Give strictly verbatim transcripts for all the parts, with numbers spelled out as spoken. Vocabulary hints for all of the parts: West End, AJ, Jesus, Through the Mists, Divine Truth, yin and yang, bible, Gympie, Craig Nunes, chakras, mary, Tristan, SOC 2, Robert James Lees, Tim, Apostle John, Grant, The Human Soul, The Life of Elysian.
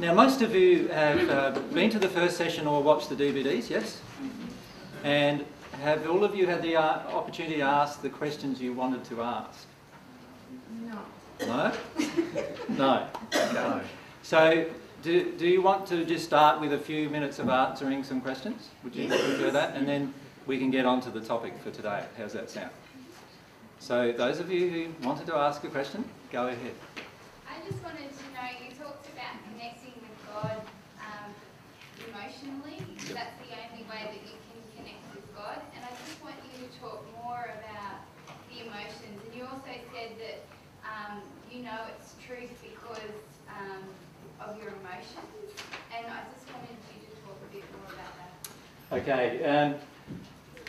Now, most of you have uh, been to the first session or watched the D V Ds, yes? And have all of you had the uh, opportunity to ask the questions you wanted to ask? No. No? No. No. So, do, do you want to just start with a few minutes of answering some questions? Would you do that? And then we can get on to the topic for today. How's that sound? So, those of you who wanted to ask a question, go ahead. I just wanted to know, you talked about connecting with God um, emotionally. That's the only way that you can connect with God. And I just want you to talk more about the emotions. And you also said that um, you know it's truth because um, of your emotions. And I just wanted you to talk a bit more about that. Okay. Um,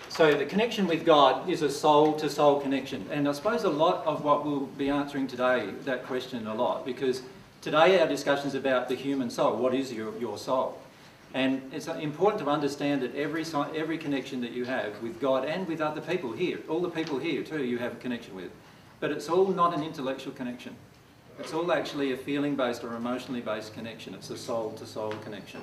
So the connection with God is a soul-to-soul connection, and I suppose a lot of what we'll be answering today, that question a lot, because today our discussion is about the human soul. What is your, your soul? And it's important to understand that every, every connection that you have with God and with other people here, all the people here too you have a connection with, but it's all not an intellectual connection. It's all actually a feeling-based or emotionally-based connection. It's a soul-to-soul connection.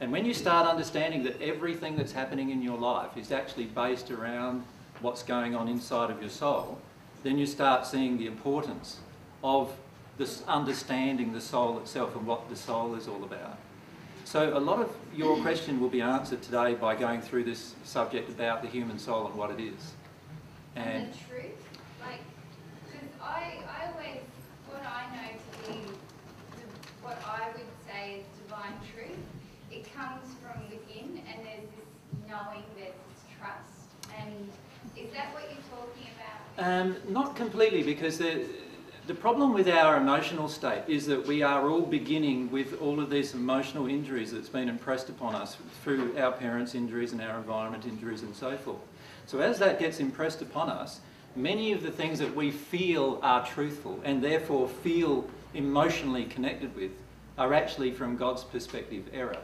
And when you start understanding that everything that's happening in your life is actually based around what's going on inside of your soul, then you start seeing the importance of this understanding the soul itself and what the soul is all about. So a lot of your question will be answered today by going through this subject about the human soul and what it is. And, and the truth? Like, because I, I always, what I know to be, what I would say is divine truth. It comes from within, and there's this knowing, there's this trust. And is that what you're talking about? Um, not completely, because the, the problem with our emotional state is that we are all beginning with all of these emotional injuries that's been impressed upon us through our parents' injuries and our environment injuries and so forth. So as that gets impressed upon us, many of the things that we feel are truthful and therefore feel emotionally connected with are actually, from God's perspective, error.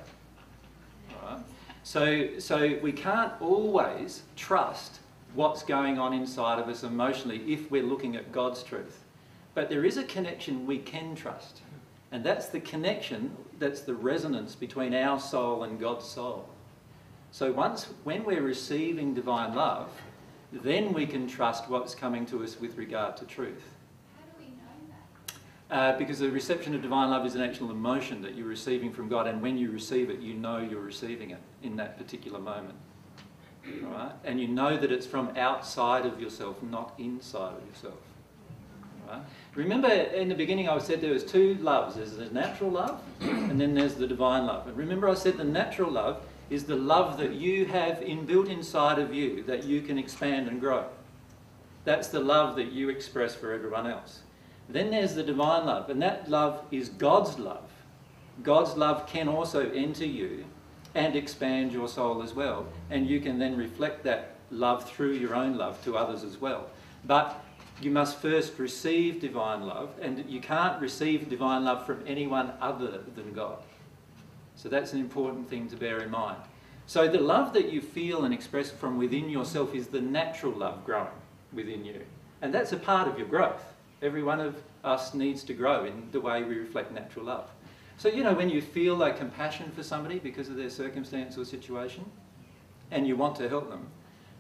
Right. So, so we can't always trust what's going on inside of us emotionally if we're looking at God's truth. But there is a connection we can trust. And that's the connection, that's the resonance between our soul and God's soul. So once, when we're receiving divine love, then we can trust what's coming to us with regard to truth. Uh, because the reception of divine love is an actual emotion that you're receiving from God, and when you receive it, you know you're receiving it in that particular moment. All right? And you know that it's from outside of yourself, not inside of yourself. All right? Remember, in the beginning I said there was two loves. There's the natural love, and then there's the divine love. And remember I said the natural love is the love that you have inbuilt inside of you that you can expand and grow. That's the love that you express for everyone else. Then there's the divine love, and that love is God's love. God's love can also enter you and expand your soul as well, and you can then reflect that love through your own love to others as well. But you must first receive divine love, and you can't receive divine love from anyone other than God. So that's an important thing to bear in mind. So the love that you feel and express from within yourself is the natural love growing within you, and that's a part of your growth. Every one of us needs to grow in the way we reflect natural love. So, you know, when you feel like compassion for somebody because of their circumstance or situation, and you want to help them,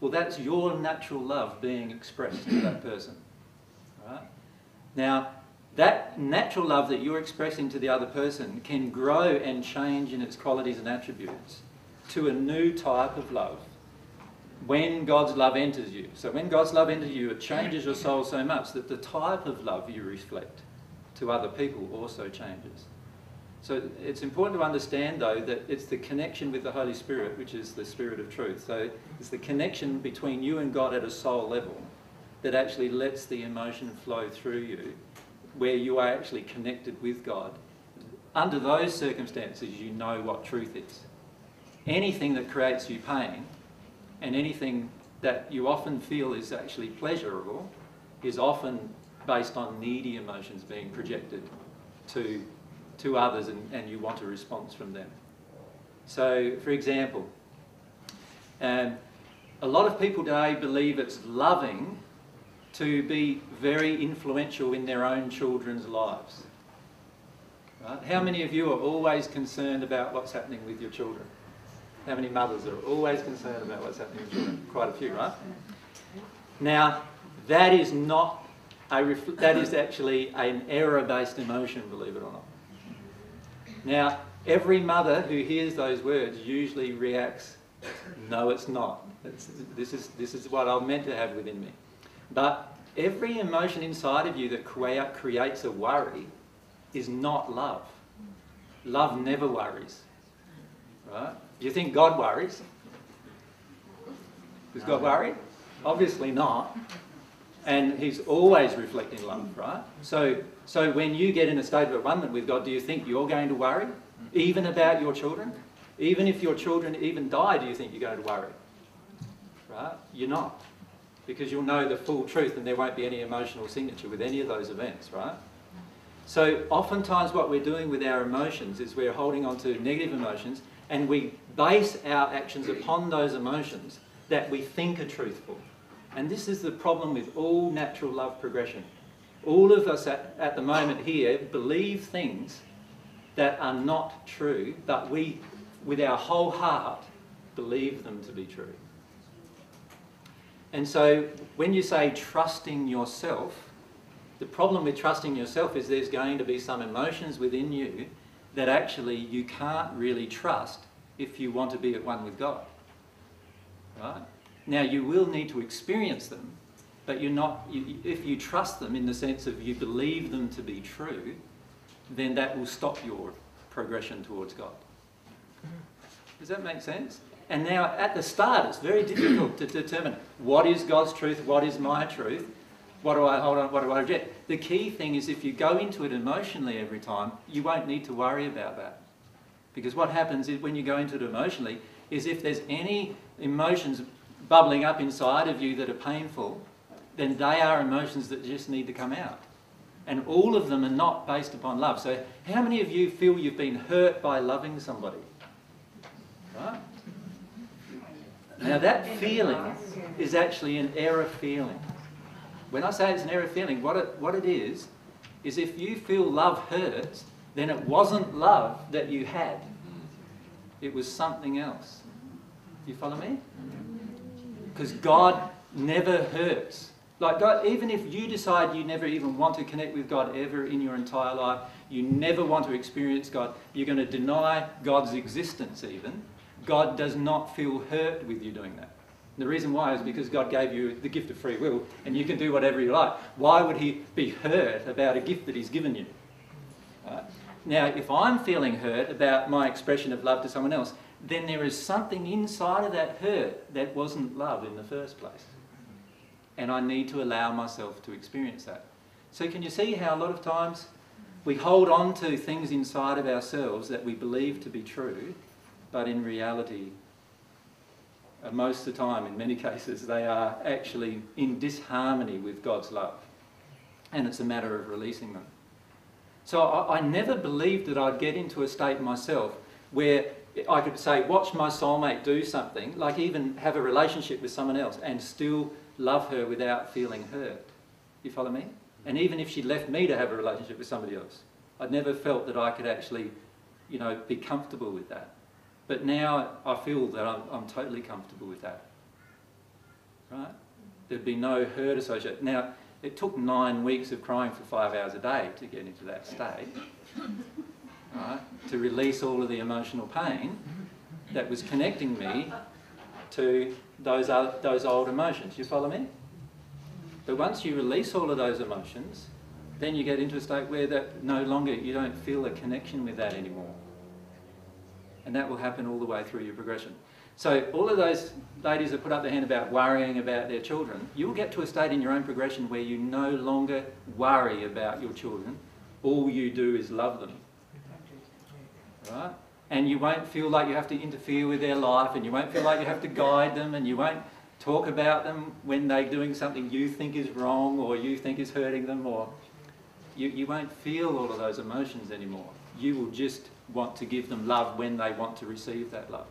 well, that's your natural love being expressed to that person. All right? Now, that natural love that you're expressing to the other person can grow and change in its qualities and attributes to a new type of love when God's love enters you. So when God's love enters you, it changes your soul so much that the type of love you reflect to other people also changes. So it's important to understand, though, that it's the connection with the Holy Spirit, which is the Spirit of truth. So it's the connection between you and God at a soul level that actually lets the emotion flow through you, where you are actually connected with God. Under those circumstances, you know what truth is. Anything that creates you pain, and anything that you often feel is actually pleasurable, is often based on needy emotions being projected to, to others, and, and you want a response from them. So, for example, um, a lot of people today believe it's loving to be very influential in their own children's lives. Right? How many of you are always concerned about what's happening with your children? How many mothers are always concerned about what's happening with children? Quite a few, right? Now, that is not a ref- that is actually an error-based emotion, believe it or not. Now, every mother who hears those words usually reacts, no, it's not. It's, this is this is what I'm meant to have within me. But every emotion inside of you that crea- creates a worry is not love. Love never worries. Right? Do you think God worries? Does God worry? Obviously not. And he's always reflecting love, right? So, so when you get in a state of abundance with God, do you think you're going to worry? Even about your children? Even if your children even die, do you think you're going to worry? Right? You're not. Because you'll know the full truth and there won't be any emotional signature with any of those events, right? So oftentimes what we're doing with our emotions is we're holding on to negative emotions and we base our actions upon those emotions that we think are truthful. And this is the problem with all natural love progression. All of us at, at the moment here believe things that are not true, but we, with our whole heart, believe them to be true. And so when you say trusting yourself, the problem with trusting yourself is there's going to be some emotions within you that actually you can't really trust if you want to be at one with God. Right? Now, you will need to experience them, but you're not, you, if you trust them in the sense of you believe them to be true, then that will stop your progression towards God. Does that make sense? And now, at the start, it's very difficult to determine what is God's truth, what is my truth, what do I hold on, what do I reject? The key thing is if you go into it emotionally every time, you won't need to worry about that. Because what happens is when you go into it emotionally is if there's any emotions bubbling up inside of you that are painful, then they are emotions that just need to come out. And all of them are not based upon love. So how many of you feel you've been hurt by loving somebody? Right? Now that feeling is actually an error feeling. When I say it's an error feeling, what it, what it is, is if you feel love hurts, then it wasn't love that you had. It was something else. You follow me? Because God never hurts. Like God, even if you decide you never even want to connect with God ever in your entire life, you never want to experience God, you're going to deny God's existence even, God does not feel hurt with you doing that. And the reason why is because God gave you the gift of free will and you can do whatever you like. Why would he be hurt about a gift that he's given you? Uh, now, if I'm feeling hurt about my expression of love to someone else, then there is something inside of that hurt that wasn't love in the first place. And I need to allow myself to experience that. So can you see how a lot of times we hold on to things inside of ourselves that we believe to be true, but in reality, most of the time, in many cases, they are actually in disharmony with God's love. And it's a matter of releasing them. So I, I never believed that I'd get into a state myself where I could say, watch my soulmate do something, like even have a relationship with someone else and still love her without feeling hurt. You follow me? And even if she left me to have a relationship with somebody else, I'd never felt that I could actually, you know, be comfortable with that. But now I feel that I'm, I'm totally comfortable with that. Right? There'd be no hurt associated. Now, it took nine weeks of crying for five hours a day to get into that state. Right? To release all of the emotional pain that was connecting me to those, other, those old emotions. You follow me? But once you release all of those emotions, then you get into a state where that no longer, you don't feel a connection with that anymore. And that will happen all the way through your progression. So all of those ladies that put up their hand about worrying about their children, you'll get to a state in your own progression where you no longer worry about your children. All you do is love them. Right? And you won't feel like you have to interfere with their life, and you won't feel like you have to guide them, and you won't talk about them when they're doing something you think is wrong or you think is hurting them, or you, you won't feel all of those emotions anymore. You will just want to give them love when they want to receive that love.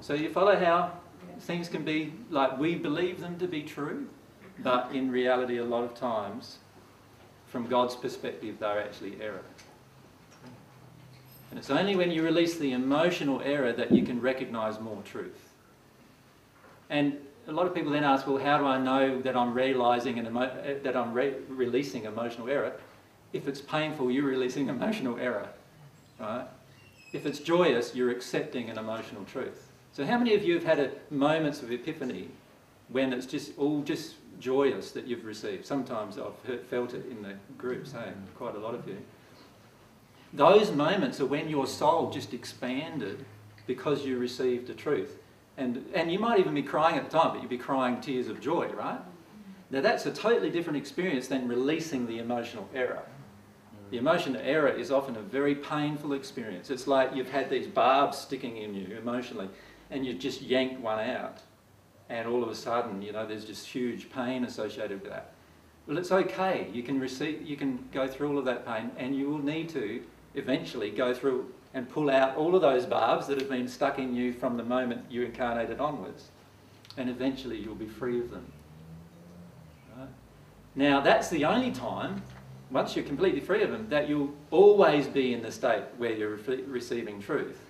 So you follow how things can be, like we believe them to be true, but in reality a lot of times from God's perspective, they're actually error. And it's only when you release the emotional error that you can recognise more truth. And a lot of people then ask, well, how do I know that I'm realising an emo that I'm re releasing emotional error? If it's painful, you're releasing emotional error, right? If it's joyous, you're accepting an emotional truth. So how many of you have had a, moments of epiphany when it's just all just joyous that you've received? Sometimes I've heard, felt it in the groups, hey, quite a lot of you. Those moments are when your soul just expanded because you received the truth. And, and you might even be crying at the time, but you'd be crying tears of joy, right? Now that's a totally different experience than releasing the emotional error. The emotional error is often a very painful experience. It's like you've had these barbs sticking in you emotionally, and you've just yanked one out. And all of a sudden, you know, there's just huge pain associated with that. Well, it's okay. You can receive, you can go through all of that pain, and you will need to eventually go through and pull out all of those barbs that have been stuck in you from the moment you incarnated onwards. And eventually you'll be free of them. Right? Now, that's the only time, once you're completely free of them, that you'll always be in the state where you're re receiving truth,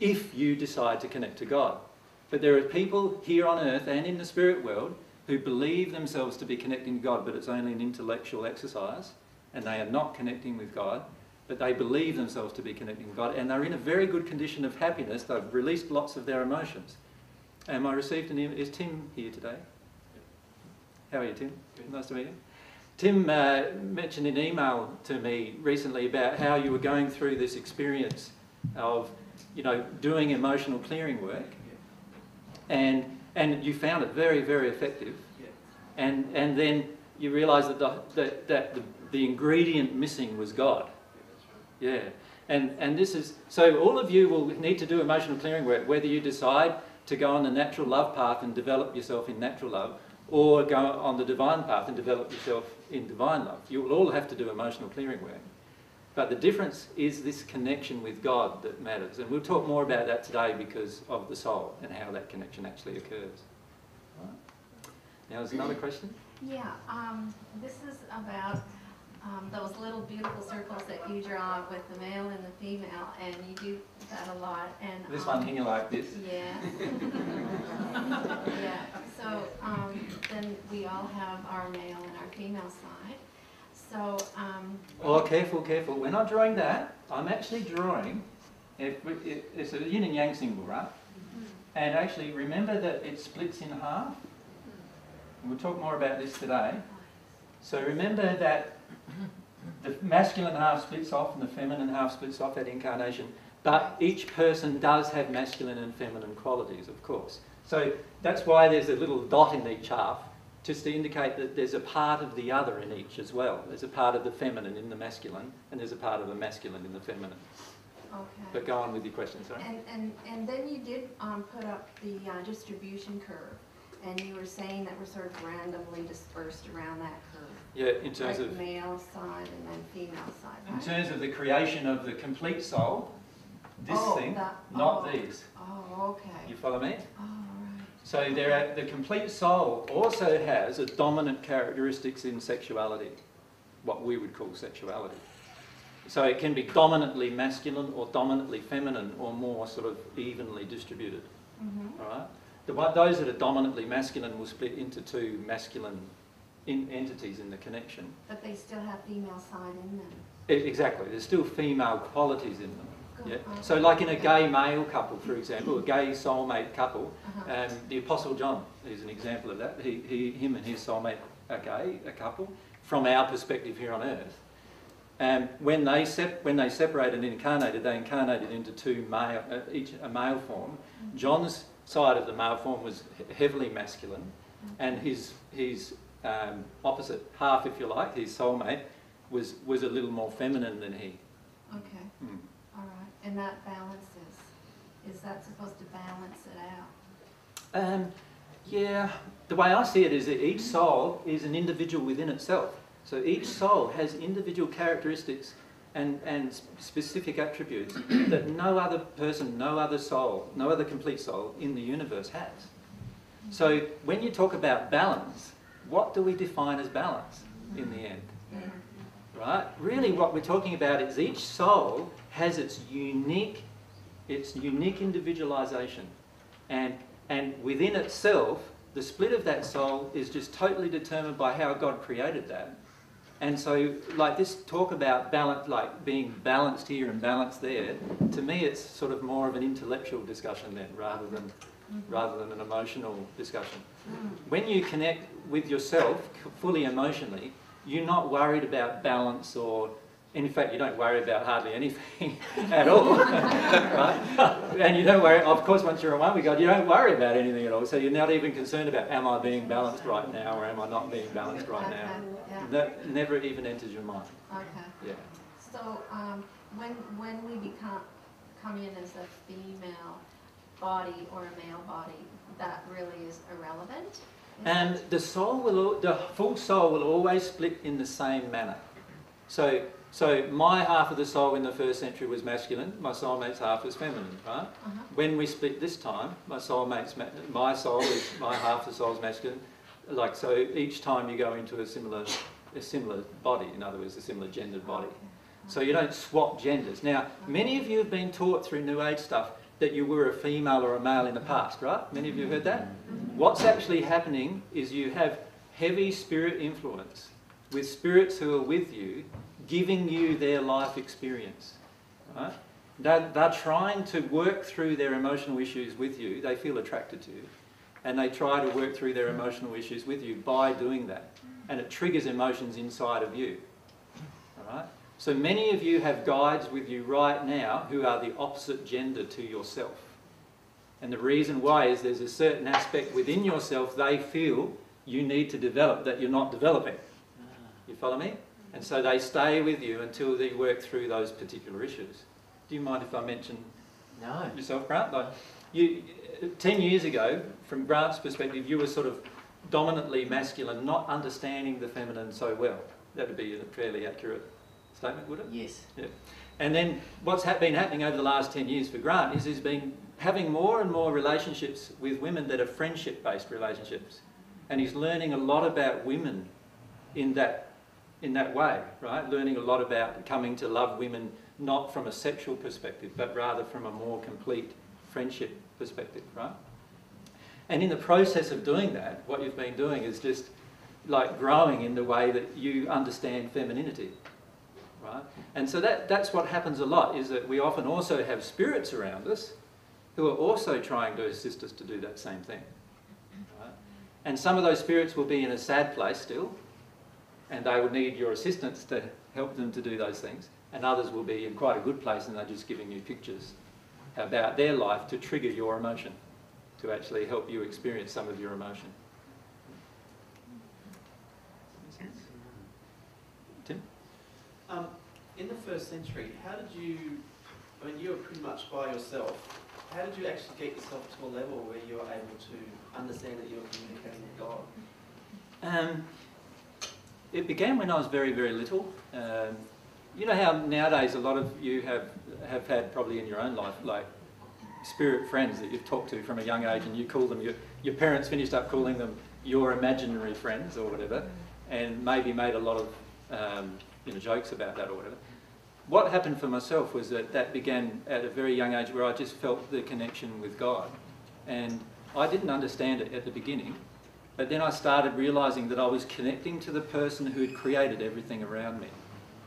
if you decide to connect to God. But there are people here on earth and in the spirit world who believe themselves to be connecting to God, but it's only an intellectual exercise, and they are not connecting with God, but they believe themselves to be connecting with God, and they're in a very good condition of happiness. They've released lots of their emotions. Am I received an email? Is Tim here today? How are you, Tim? Good. Nice to meet you. Tim uh, mentioned an email to me recently about how you were going through this experience of, you know, doing emotional clearing work, and and you found it very, very effective, yeah. and and then you realised that the that, that the, the ingredient missing was God, yeah, that's right. yeah. And and this is so all of you will need to do emotional clearing work, whether you decide to go on the natural love path and develop yourself in natural love, or go on the divine path and develop yourself in divine love. You will all have to do emotional clearing work. But the difference is this connection with God that matters. And we'll talk more about that today because of the soul and how that connection actually occurs. Right. Now there's another question? Yeah, um, this is about um, those little beautiful circles that you draw with the male and the female, and you do that a lot. And this um, one here like this? Yeah. yeah. So um, then we all have our male and our female side. So, um, oh, careful, careful. We're not drawing that. I'm actually drawing, it, it, it's a yin and yang symbol, right? Mm-hmm. And actually, remember that it splits in half. And we'll talk more about this today. So remember that the masculine half splits off and the feminine half splits off at incarnation. But each person does have masculine and feminine qualities, of course. So that's why there's a little dot in each half, just to indicate that there's a part of the other in each as well. There's a part of the feminine in the masculine, and there's a part of the masculine in the feminine. Okay. But go on with your question, sorry. And, and, and then you did um, put up the uh, distribution curve, and you were saying that we're sort of randomly dispersed around that curve. Yeah, in terms like of... male side and then female side, right? In terms of the creation of the complete soul, this oh, thing, that, oh, not these. Oh, okay. You follow me? Oh. So there are, the complete soul also has a dominant characteristics in sexuality, what we would call sexuality. So it can be dominantly masculine or dominantly feminine or more sort of evenly distributed. Mm-hmm. All right? The one, those that are dominantly masculine will split into two masculine in, entities in the connection. But they still have female side in them. It, exactly. There's still female qualities in them. Yeah. So like in a gay male couple, for example, a gay soulmate couple, um, the Apostle John is an example of that. He, he, him and his soulmate are gay, a couple, from our perspective here on earth. Um, when, they sep when they separated and incarnated, they incarnated into two male, uh, each a male form. John's side of the male form was heavily masculine, and his, his um, opposite half, if you like, his soulmate, was, was a little more feminine than he. Okay. Mm. And that balances. Is that supposed to balance it out? Um, yeah. The way I see it is that each soul is an individual within itself. So each soul has individual characteristics and, and specific attributes that no other person, no other soul, no other complete soul in the universe has. So when you talk about balance, what do we define as balance in the end? right? Really what we're talking about is each soul has its unique, its unique individualization. And, and within itself, the split of that soul is just totally determined by how God created that. And so, like this talk about balance, like being balanced here and balanced there, to me it's sort of more of an intellectual discussion then, rather than, rather than an emotional discussion. When you connect with yourself fully emotionally, you're not worried about balance or, in fact, you don't worry about hardly anything at all, right? And you don't worry, of course, once you're in one with God, you don't worry about anything at all. So you're not even concerned about, am I being balanced right now or am I not being balanced right okay, now? Yeah. That never even enters your mind. Okay. Yeah. So um, when, when we become come in as a female body or a male body, that really is irrelevant? And the soul will, the full soul will always split in the same manner. So... So my half of the soul in the first century was masculine, my soulmate's half was feminine, right? Uh-huh. When we split this time, my soulmate's, ma my soul is, my half of the soul's masculine. Like, so each time you go into a similar, a similar body, in other words, a similar gendered body. So you don't swap genders. Now, many of you have been taught through New Age stuff that you were a female or a male in the past, right? Many of you have heard that? What's actually happening is you have heavy spirit influence with spirits who are with you, giving you their life experience, right? They're, they're trying to work through their emotional issues with you. They feel attracted to you, and they try to work through their emotional issues with you by doing that, and it triggers emotions inside of you, all right? So many of you have guides with you right now who are the opposite gender to yourself, and the reason why is there's a certain aspect within yourself they feel you need to develop that you're not developing. You follow me? And so they stay with you until they work through those particular issues. Do you mind if I mention no. yourself, Grant? Like you, ten years ago, from Grant's perspective, you were sort of dominantly masculine, not understanding the feminine so well. That would be a fairly accurate statement, would it? Yes. Yeah. And then what's ha been happening over the last ten years for Grant is he's been having more and more relationships with women that are friendship-based relationships. And he's learning a lot about women in that in that way, right? Learning a lot about coming to love women, not from a sexual perspective, but rather from a more complete friendship perspective, right? And in the process of doing that, what you've been doing is just like growing in the way that you understand femininity, right? And so that, that's what happens a lot, is that we often also have spirits around us who are also trying to assist us to do that same thing, right? And some of those spirits will be in a sad place still, and they will need your assistance to help them to do those things. And others will be in quite a good place and they're just giving you pictures about their life to trigger your emotion, to actually help you experience some of your emotion. Tim? Um, in the first century, how did you, I mean you were pretty much by yourself, how did you actually get yourself to a level where you were able to understand that you were communicating with God? Um, It began when I was very, very little. Um, you know how nowadays a lot of you have, have had probably in your own life, like spirit friends that you've talked to from a young age and you call them, your, your parents finished up calling them your imaginary friends or whatever, and maybe made a lot of um, you know, jokes about that or whatever. What happened for myself was that that began at a very young age where I just felt the connection with God. And I didn't understand it at the beginning. But then I started realising that I was connecting to the person who had created everything around me.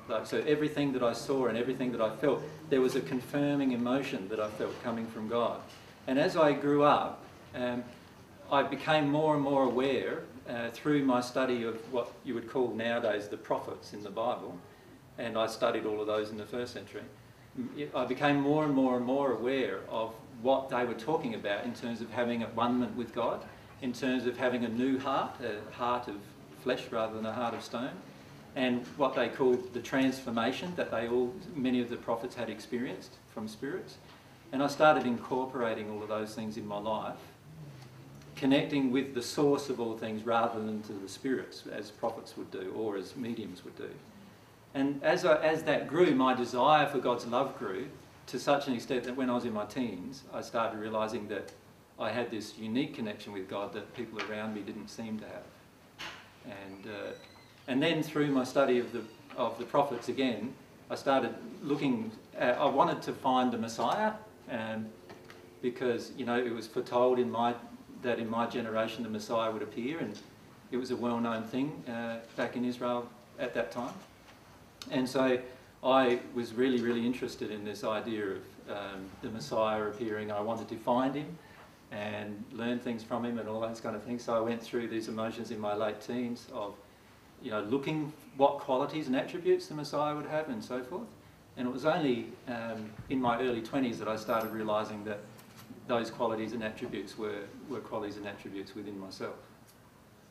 Like, so everything that I saw and everything that I felt, there was a confirming emotion that I felt coming from God. And as I grew up, um, I became more and more aware uh, through my study of what you would call nowadays the prophets in the Bible, and I studied all of those in the first century, I became more and more and more aware of what they were talking about in terms of having at one-ment with God, in terms of having a new heart, a heart of flesh rather than a heart of stone, and what they called the transformation that they all, many of the prophets had experienced from spirits. And I started incorporating all of those things in my life, connecting with the source of all things rather than to the spirits, as prophets would do or as mediums would do. And as, I, as that grew, my desire for God's love grew to such an extent that when I was in my teens, I started realising that I had this unique connection with God that people around me didn't seem to have. And, uh, and then through my study of the, of the prophets again, I started looking, uh, I wanted to find the Messiah, and because, you know, it was foretold in my, that in my generation the Messiah would appear, and it was a well-known thing uh, back in Israel at that time. And so I was really, really interested in this idea of um, the Messiah appearing. I wanted to find him and learn things from him and all those kind of things. So I went through these emotions in my late teens of, you know, looking what qualities and attributes the Messiah would have and so forth. And it was only um, in my early twenties that I started realising that those qualities and attributes were, were qualities and attributes within myself.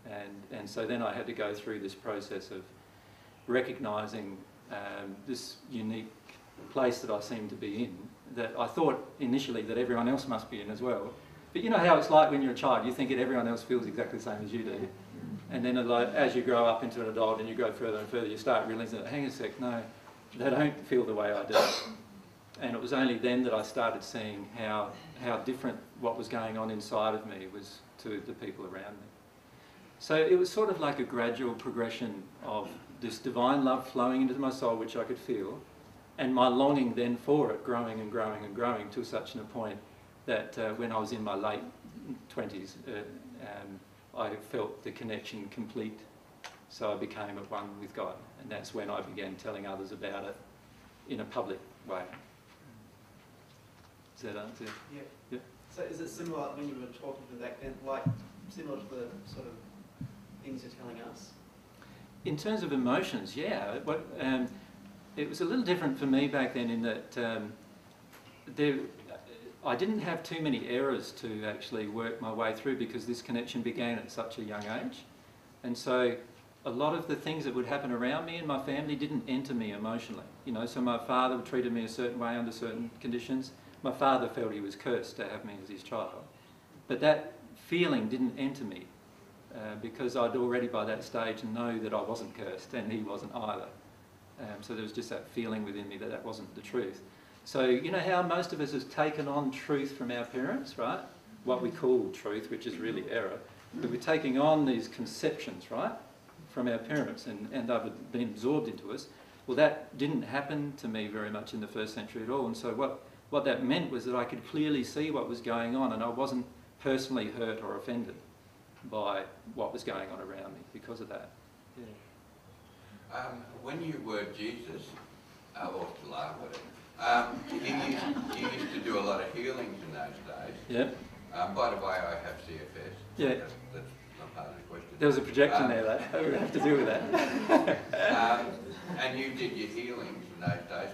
And, and so then I had to go through this process of recognising um, this unique place that I seemed to be in, that I thought initially that everyone else must be in as well. But you know how it's like when you're a child, you think that everyone else feels exactly the same as you do. And then as you grow up into an adult and you go further and further, you start realising, hang a sec, no, they don't feel the way I do. And it was only then that I started seeing how, how different what was going on inside of me was to the people around me. So it was sort of like a gradual progression of this divine love flowing into my soul, which I could feel, and my longing then for it growing and growing and growing to such a point that uh, when I was in my late twenties, uh, um, I felt the connection complete, so I became at one with God, and that's when I began telling others about it in a public way. Is that answer? Yeah. Yeah. So is it similar when you were talking to that, like similar to the sort of things you're telling us? In terms of emotions, yeah. What, um, it was a little different for me back then in that um, there. I didn't have too many errors to actually work my way through because this connection began at such a young age. And so a lot of the things that would happen around me and my family didn't enter me emotionally. You know, so my father treated me a certain way under certain conditions. My father felt he was cursed to have me as his child. But that feeling didn't enter me uh, because I'd already by that stage know that I wasn't cursed and he wasn't either. Um, so there was just that feeling within me that that wasn't the truth. So you know how most of us has taken on truth from our parents, right? What we call truth, which is really error. But we're taking on these conceptions, right, from our parents, and, and they've been absorbed into us. Well, that didn't happen to me very much in the first century at all. And so what, what that meant was that I could clearly see what was going on, and I wasn't personally hurt or offended by what was going on around me because of that. Yeah. Um, when you were Jesus, I lost the laugh at it. Um, he, used, he used to do a lot of healings in those days. Yep. Um, by the way, I have C F S. Yeah. That's, that's not part of the question. There was a projection um, there, that we would have to do with that. um, and you did your healings in those days.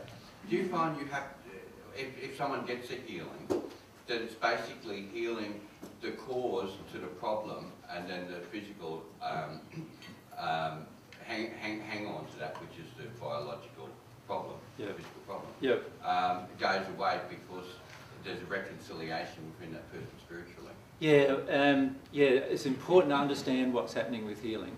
Do you find you have, to, if, if someone gets a healing, that it's basically healing the cause to the problem, and then the physical um, um, hang, hang, hang on to that, which is the biological problem, yep. The physical problem, yep. um, goes away because there's a reconciliation within that person spiritually. Yeah, um, yeah, it's important to understand what's happening with healing.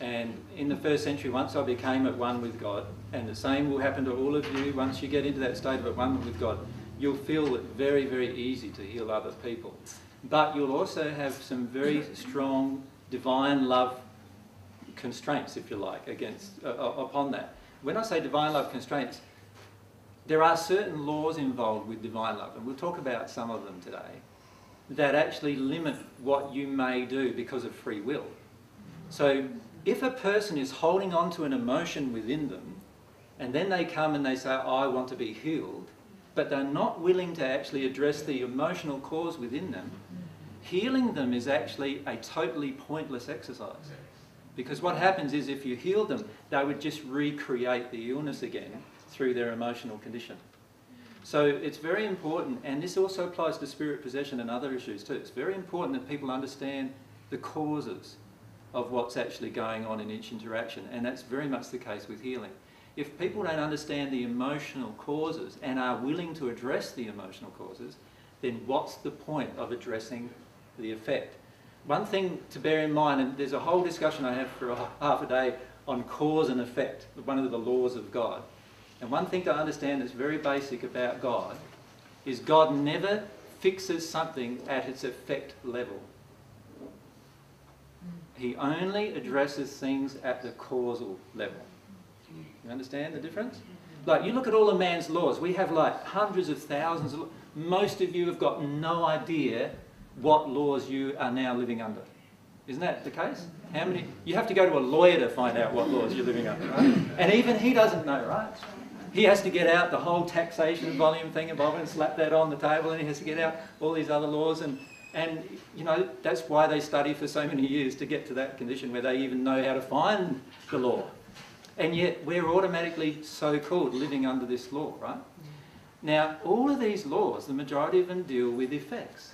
And in the first century, once I became at one with God, and the same will happen to all of you, once you get into that state of at one with God, you'll feel it very, very easy to heal other people. But you'll also have some very strong divine love constraints, if you like, against uh, upon that. When I say divine love constraints, there are certain laws involved with divine love, and we'll talk about some of them today, that actually limit what you may do because of free will. So if a person is holding on to an emotion within them, and then they come and they say, oh, I want to be healed, but they're not willing to actually address the emotional cause within them, healing them is actually a totally pointless exercise. Because what happens is if you heal them, they would just recreate the illness again through their emotional condition. So it's very important, and this also applies to spirit possession and other issues too, it's very important that people understand the causes of what's actually going on in each interaction, and that's very much the case with healing. If people don't understand the emotional causes and are willing to address the emotional causes, then what's the point of addressing the effect? One thing to bear in mind, and there's a whole discussion I have for a, half a day on cause and effect, one of the laws of God. And one thing to understand that's very basic about God is God never fixes something at its effect level. He only addresses things at the causal level. You understand the difference? Like, you look at all of man's laws. We have like hundreds of thousands of laws. Most of you have got no idea what laws you are now living under. Isn't that the case? How many? You have to go to a lawyer to find out what laws you're living under, right? And even he doesn't know, right? He has to get out the whole taxation volume thing and and slap that on the table, and he has to get out all these other laws. And, and you know, that's why they study for so many years, to get to that condition where they even know how to find the law. And yet we're automatically so-called living under this law, right? Now, all of these laws, the majority of them deal with effects.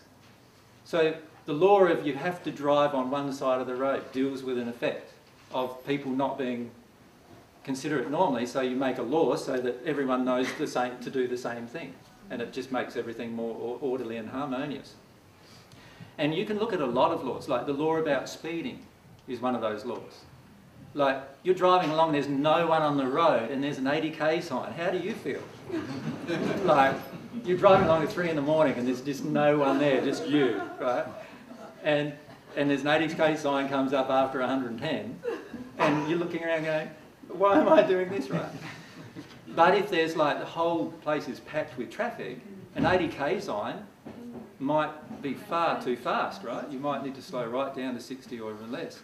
So the law of you have to drive on one side of the road deals with an effect of people not being considerate normally, so you make a law so that everyone knows the same, to do the same thing. And it just makes everything more orderly and harmonious. And you can look at a lot of laws, like the law about speeding is one of those laws. Like, you're driving along, there's no one on the road, and there's an eighty K sign. How do you feel? Like, you're driving along at three in the morning, and there's just no one there, just you, right? And, and there's an eighty K sign comes up after one hundred and ten, and you're looking around going, why am I doing this, right? But if there's like, the whole place is packed with traffic, an eighty K sign might be far too fast, right? You might need to slow right down to sixty or even less,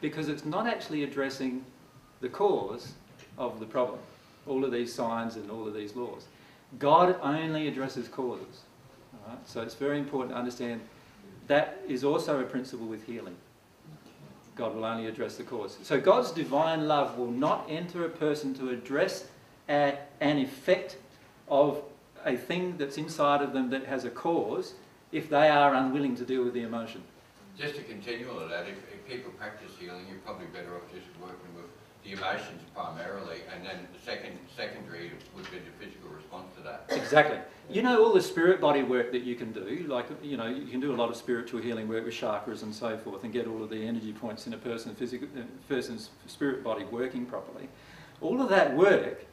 because it's not actually addressing the cause of the problem. All of these signs and all of these laws. God only addresses causes. All right? So it's very important to understand that is also a principle with healing. God will only address the cause. So God's divine love will not enter a person to address a, an effect of a thing that's inside of them that has a cause if they are unwilling to deal with the emotion. Just to continue on that, if, if people practice healing, you're probably better off just working with the emotions primarily, and then the second, secondary would be the physical response to that. Exactly. You know, all the spirit body work that you can do, like, you know, you can do a lot of spiritual healing work with chakras and so forth and get all of the energy points in a person's, physical, person's spirit body working properly. All of that work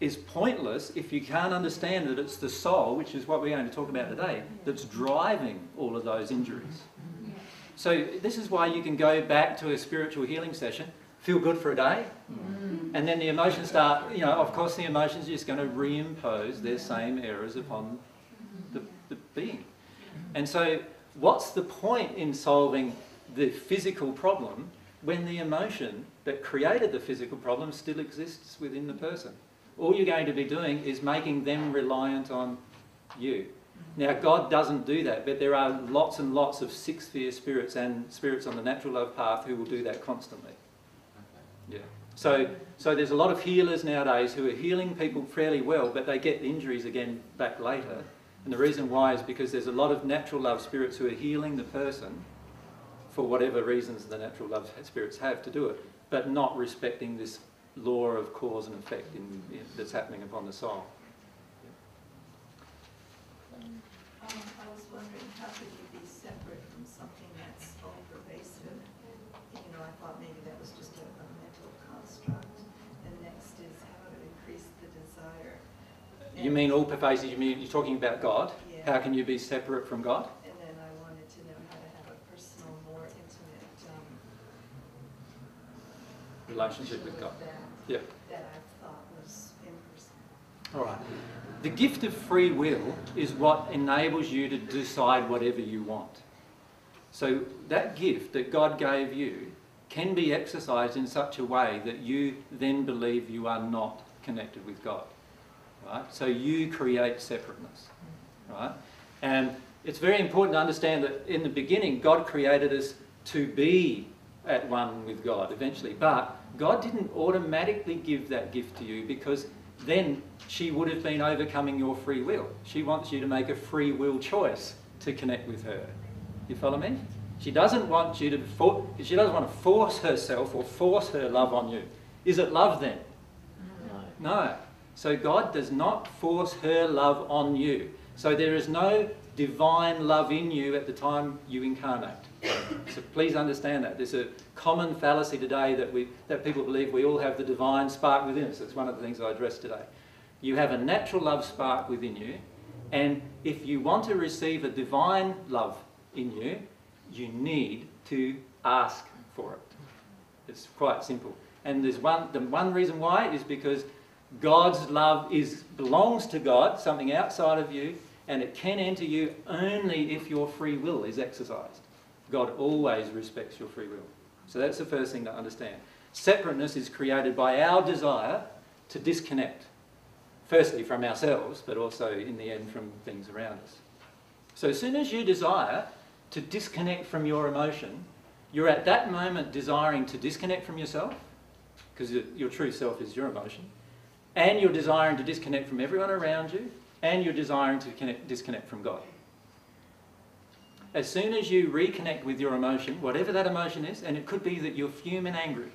is pointless if you can't understand that it's the soul, which is what we're going to talk about today, that's driving all of those injuries. So this is why you can go back to a spiritual healing session, feel good for a day, mm. and then the emotions start, you know, of course the emotions are just going to reimpose their same errors upon the, the being. And so what's the point in solving the physical problem when the emotion that created the physical problem still exists within the person? All you're going to be doing is making them reliant on you. Now, God doesn't do that, but there are lots and lots of sixth fear spirits and spirits on the natural love path who will do that constantly. Yeah. So, so there's a lot of healers nowadays who are healing people fairly well, but they get injuries again back later. And the reason why is because there's a lot of natural love spirits who are healing the person for whatever reasons the natural love spirits have to do it, but not respecting this law of cause and effect in, in, that's happening upon the soul. Yeah. Um, I was wondering, how could you be separate from something that's all pervasive? You know, I thought maybe that was just a You mean all pervasive, you mean you're talking about God? Yeah. How can you be separate from God? And then I wanted to know how to have a personal, more intimate um, relationship with God. That, yeah. That I thought was impersonal. Alright. The gift of free will is what enables you to decide whatever you want. So that gift that God gave you can be exercised in such a way that you then believe you are not connected with God. Right? So you create separateness, right? And it's very important to understand that in the beginning, God created us to be at one with God eventually. But God didn't automatically give that gift to you, because then she would have been overcoming your free will. She wants you to make a free will choice to connect with her. You follow me? She doesn't want you to, for, she doesn't want to force herself or force her love on you. Is it love then? No. No. So God does not force her love on you. So there is no divine love in you at the time you incarnate. So please understand that. There's a common fallacy today that, we, that people believe we all have the divine spark within us. It's one of the things I addressed today. You have a natural love spark within you, and if you want to receive a divine love in you, you need to ask for it. It's quite simple. And there's one, the one reason why is because God's love is belongs to God, something outside of you, and it can enter you only if your free will is exercised. God always respects your free will. So that's the first thing to understand. Separateness is created by our desire to disconnect, firstly from ourselves, but also in the end from things around us. So as soon as you desire to disconnect from your emotion, you're at that moment desiring to disconnect from yourself, because your true self is your emotion, and you're desiring to disconnect from everyone around you, and you're desiring to connect, disconnect from God. As soon as you reconnect with your emotion, whatever that emotion is, and it could be that you're fuming angry,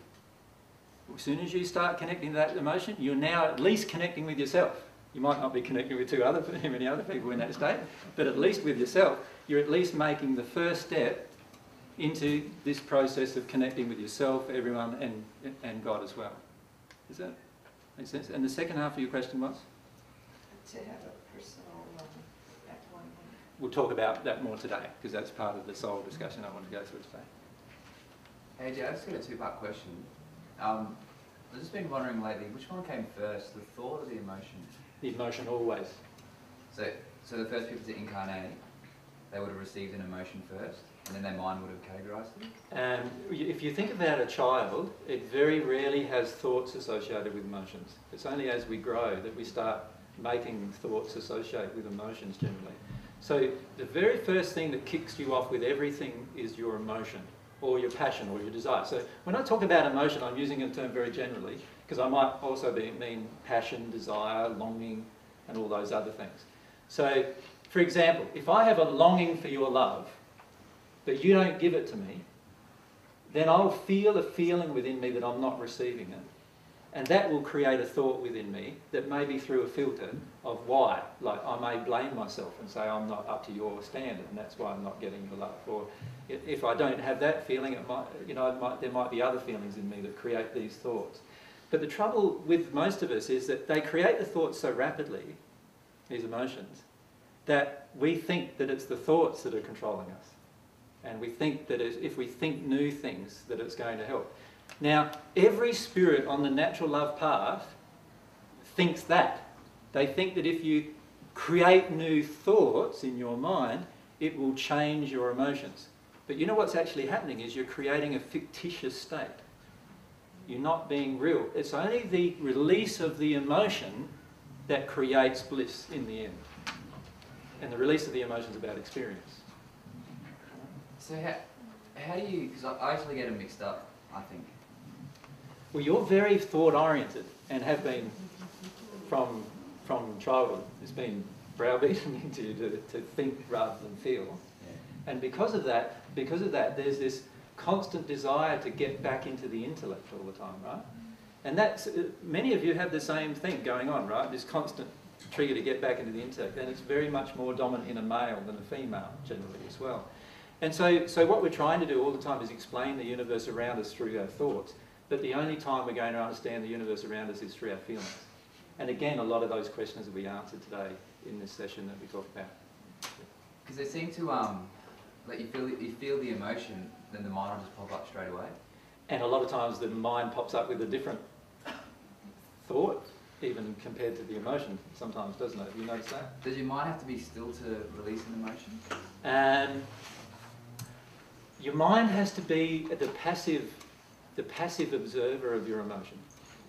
as soon as you start connecting to that emotion, you're now at least connecting with yourself. You might not be connecting with two other, many other people in that state, but at least with yourself, you're at least making the first step into this process of connecting with yourself, everyone, and, and God as well. Does that make sense? And the second half of your question was? To have a personal um, one. We'll talk about that more today, because that's part of the soul discussion I want to go through today. A J, I've just got a two-part question. Um, I've just been wondering lately, which one came first, the thought or the emotion? The emotion always. So, so the first people to incarnate, they would have received an emotion first, and then their mind would have categorised it? Um, if you think about a child, it very rarely has thoughts associated with emotions. It's only as we grow that we start making thoughts associated with emotions generally. So the very first thing that kicks you off with everything is your emotion, or your passion, or your desire. So when I talk about emotion, I'm using the term very generally, because I might also be, mean passion, desire, longing, and all those other things. So, for example, if I have a longing for your love, but you don't give it to me, then I'll feel a feeling within me that I'm not receiving it. And that will create a thought within me that may be through a filter of why. Like, I may blame myself and say I'm not up to your standard, and that's why I'm not getting your love. Or if I don't have that feeling, it might, you know, it might, there might be other feelings in me that create these thoughts. But the trouble with most of us is that they create the thoughts so rapidly, these emotions, that we think that it's the thoughts that are controlling us. And we think that if we think new things, that it's going to help. Now, every spirit on the natural love path thinks that. They think that if you create new thoughts in your mind, it will change your emotions. But you know what's actually happening is you're creating a fictitious state. You're not being real. It's only the release of the emotion that creates bliss in the end. And the release of the emotion is about experience. So how, how do you, because I actually get them mixed up, I think. Well, you're very thought-oriented and have been from, from childhood. It's been browbeaten into you to, to think rather than feel. Yeah. And because of that, because of that, there's this constant desire to get back into the intellect all the time, right? And that's, many of you have the same thing going on, right? This constant trigger to get back into the intellect. And it's very much more dominant in a male than a female, generally, as well. And so, so what we're trying to do all the time is explain the universe around us through our thoughts, but the only time we're going to understand the universe around us is through our feelings. And again, a lot of those questions will be answered today in this session that we talk about. Because they seem to um, let you feel, you feel the emotion, then the mind will just pop up straight away. And a lot of times the mind pops up with a different thought, even compared to the emotion sometimes, doesn't it? Have you noticed that? Does your mind have to be still to release an emotion? Um, Your mind has to be the passive, the passive observer of your emotion.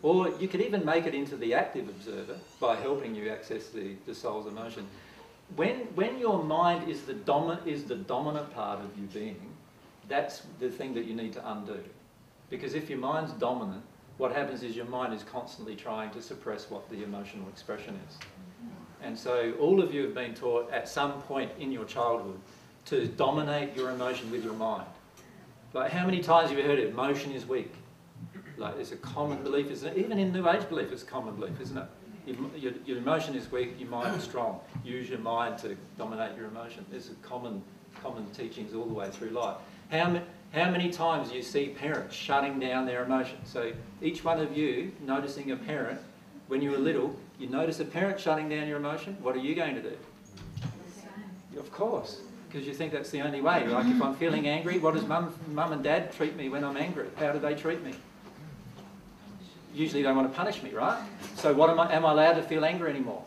Or you could even make it into the active observer by helping you access the, the soul's emotion. When, when your mind is the, domi- is the dominant part of you being, that's the thing that you need to undo. Because if your mind's dominant, what happens is your mind is constantly trying to suppress what the emotional expression is. And so all of you have been taught at some point in your childhood to dominate your emotion with your mind. Like, how many times have you heard it? Emotion is weak. Like, it's a common belief, isn't it? Even in New Age belief, it's a common belief, isn't it? Your, your, your emotion is weak, your mind is strong. Use your mind to dominate your emotion. There's a common, common teachings all the way through life. How, how many times do you see parents shutting down their emotion? So each one of you noticing a parent, when you were little, you notice a parent shutting down your emotion, what are you going to do? Of course. Because you think that's the only way. Like, if I'm feeling angry, what does mum, mum and dad treat me when I'm angry? How do they treat me? usually don't want to punish me, right? So what am I, am I allowed to feel anger anymore?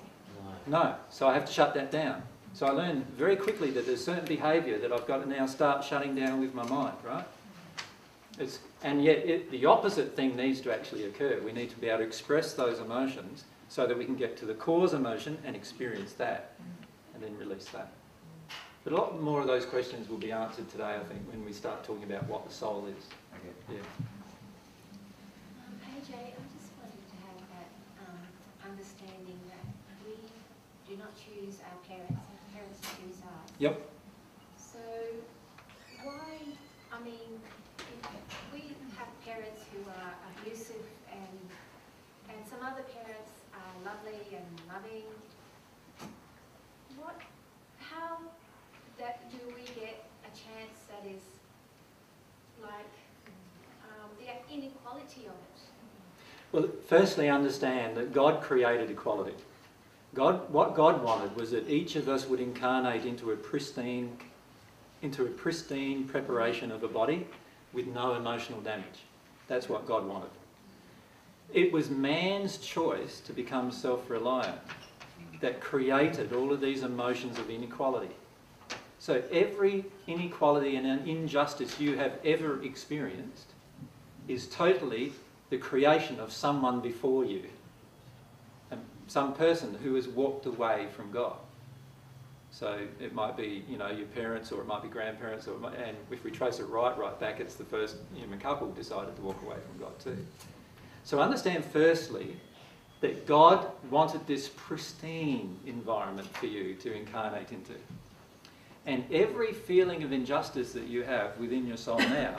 No. No. So I have to shut that down. So I learned very quickly that there's certain behaviour that I've got to now start shutting down with my mind, right? It's, and yet it, the opposite thing needs to actually occur. We need to be able to express those emotions so that we can get to the cause emotion and experience that and then release that. But a lot more of those questions will be answered today, I think, when we start talking about what the soul is. Okay. Yeah. Um, A J, I just wanted to have that um, understanding that we do not choose our parents, our parents choose us. Yep. So why, I mean, if we have parents who are abusive and and some other parents are lovely and loving. What, how that do we get a chance that is like um, the inequality of it? Well, firstly, understand that God created equality. God, what God wanted was that each of us would incarnate into a pristine, into a pristine preparation of a body with no emotional damage. That's what God wanted. It was man's choice to become self-reliant that created all of these emotions of inequality. So every inequality and injustice you have ever experienced is totally the creation of someone before you, and some person who has walked away from God. So it might be, you know, your parents, or it might be grandparents, or it might, and if we trace it right, right back, it's the first human couple decided to walk away from God too. So understand firstly that God wanted this pristine environment for you to incarnate into. And every feeling of injustice that you have within your soul now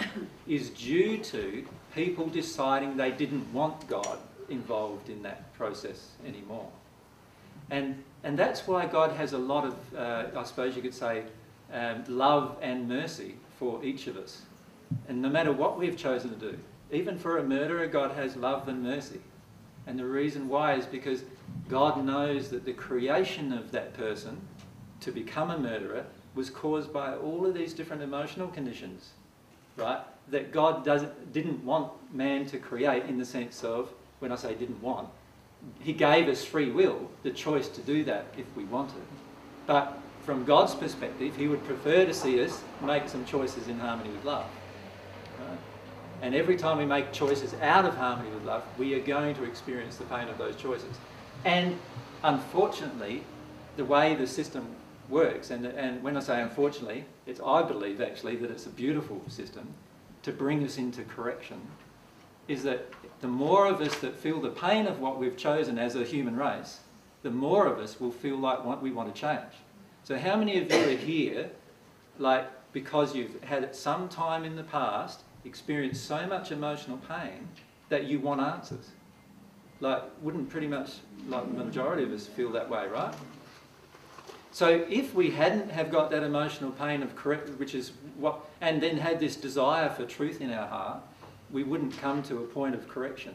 is due to people deciding they didn't want God involved in that process anymore. And, and that's why God has a lot of, uh, I suppose you could say, um, love and mercy for each of us. And no matter what we've chosen to do, even for a murderer, God has love and mercy. And the reason why is because God knows that the creation of that person to become a murderer was caused by all of these different emotional conditions, right? That God doesn't, didn't want man to create, in the sense of, when I say didn't want, he gave us free will, the choice to do that if we wanted. But from God's perspective, he would prefer to see us make some choices in harmony with love. Right? And every time we make choices out of harmony with love, we are going to experience the pain of those choices. And unfortunately, the way the system works, and, and when I say unfortunately, it's, I believe actually that it's a beautiful system to bring us into correction, is that the more of us that feel the pain of what we've chosen as a human race, the more of us will feel like what we want to change. So how many of you are here, like, because you've had some time in the past experience so much emotional pain that you want answers? Like, wouldn't pretty much like the majority of us feel that way, right? So if we hadn't have got that emotional pain of correct, which is what, and then had this desire for truth in our heart, we wouldn't come to a point of correction.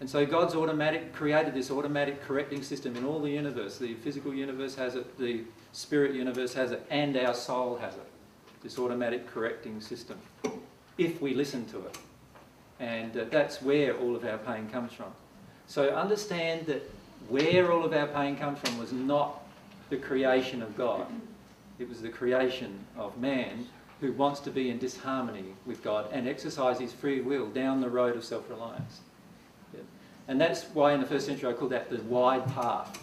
And so God's automatic created this automatic correcting system in all the universe. The physical universe has it, the spirit universe has it, and our soul has it. This automatic correcting system, if we listen to it. And uh, that's where all of our pain comes from. So understand that where all of our pain comes from was not the creation of God. It was the creation of man, who wants to be in disharmony with God and exercise his free will down the road of self-reliance. Yeah. And that's why in the first century I call that the wide path.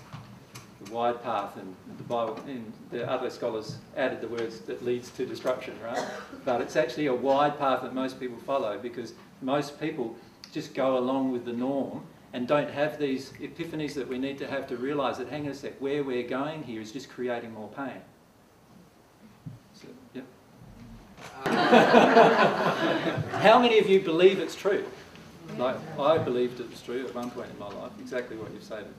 The wide path, and the Bible and the other scholars added the words that leads to destruction, right? But it's actually a wide path that most people follow, because most people just go along with the norm and don't have these epiphanies that we need to have to realise that, hang on a sec, where we're going here is just creating more pain. So, yeah. How many of you believe it's true? Like, I believed it was true at one point in my life, exactly what you've stated.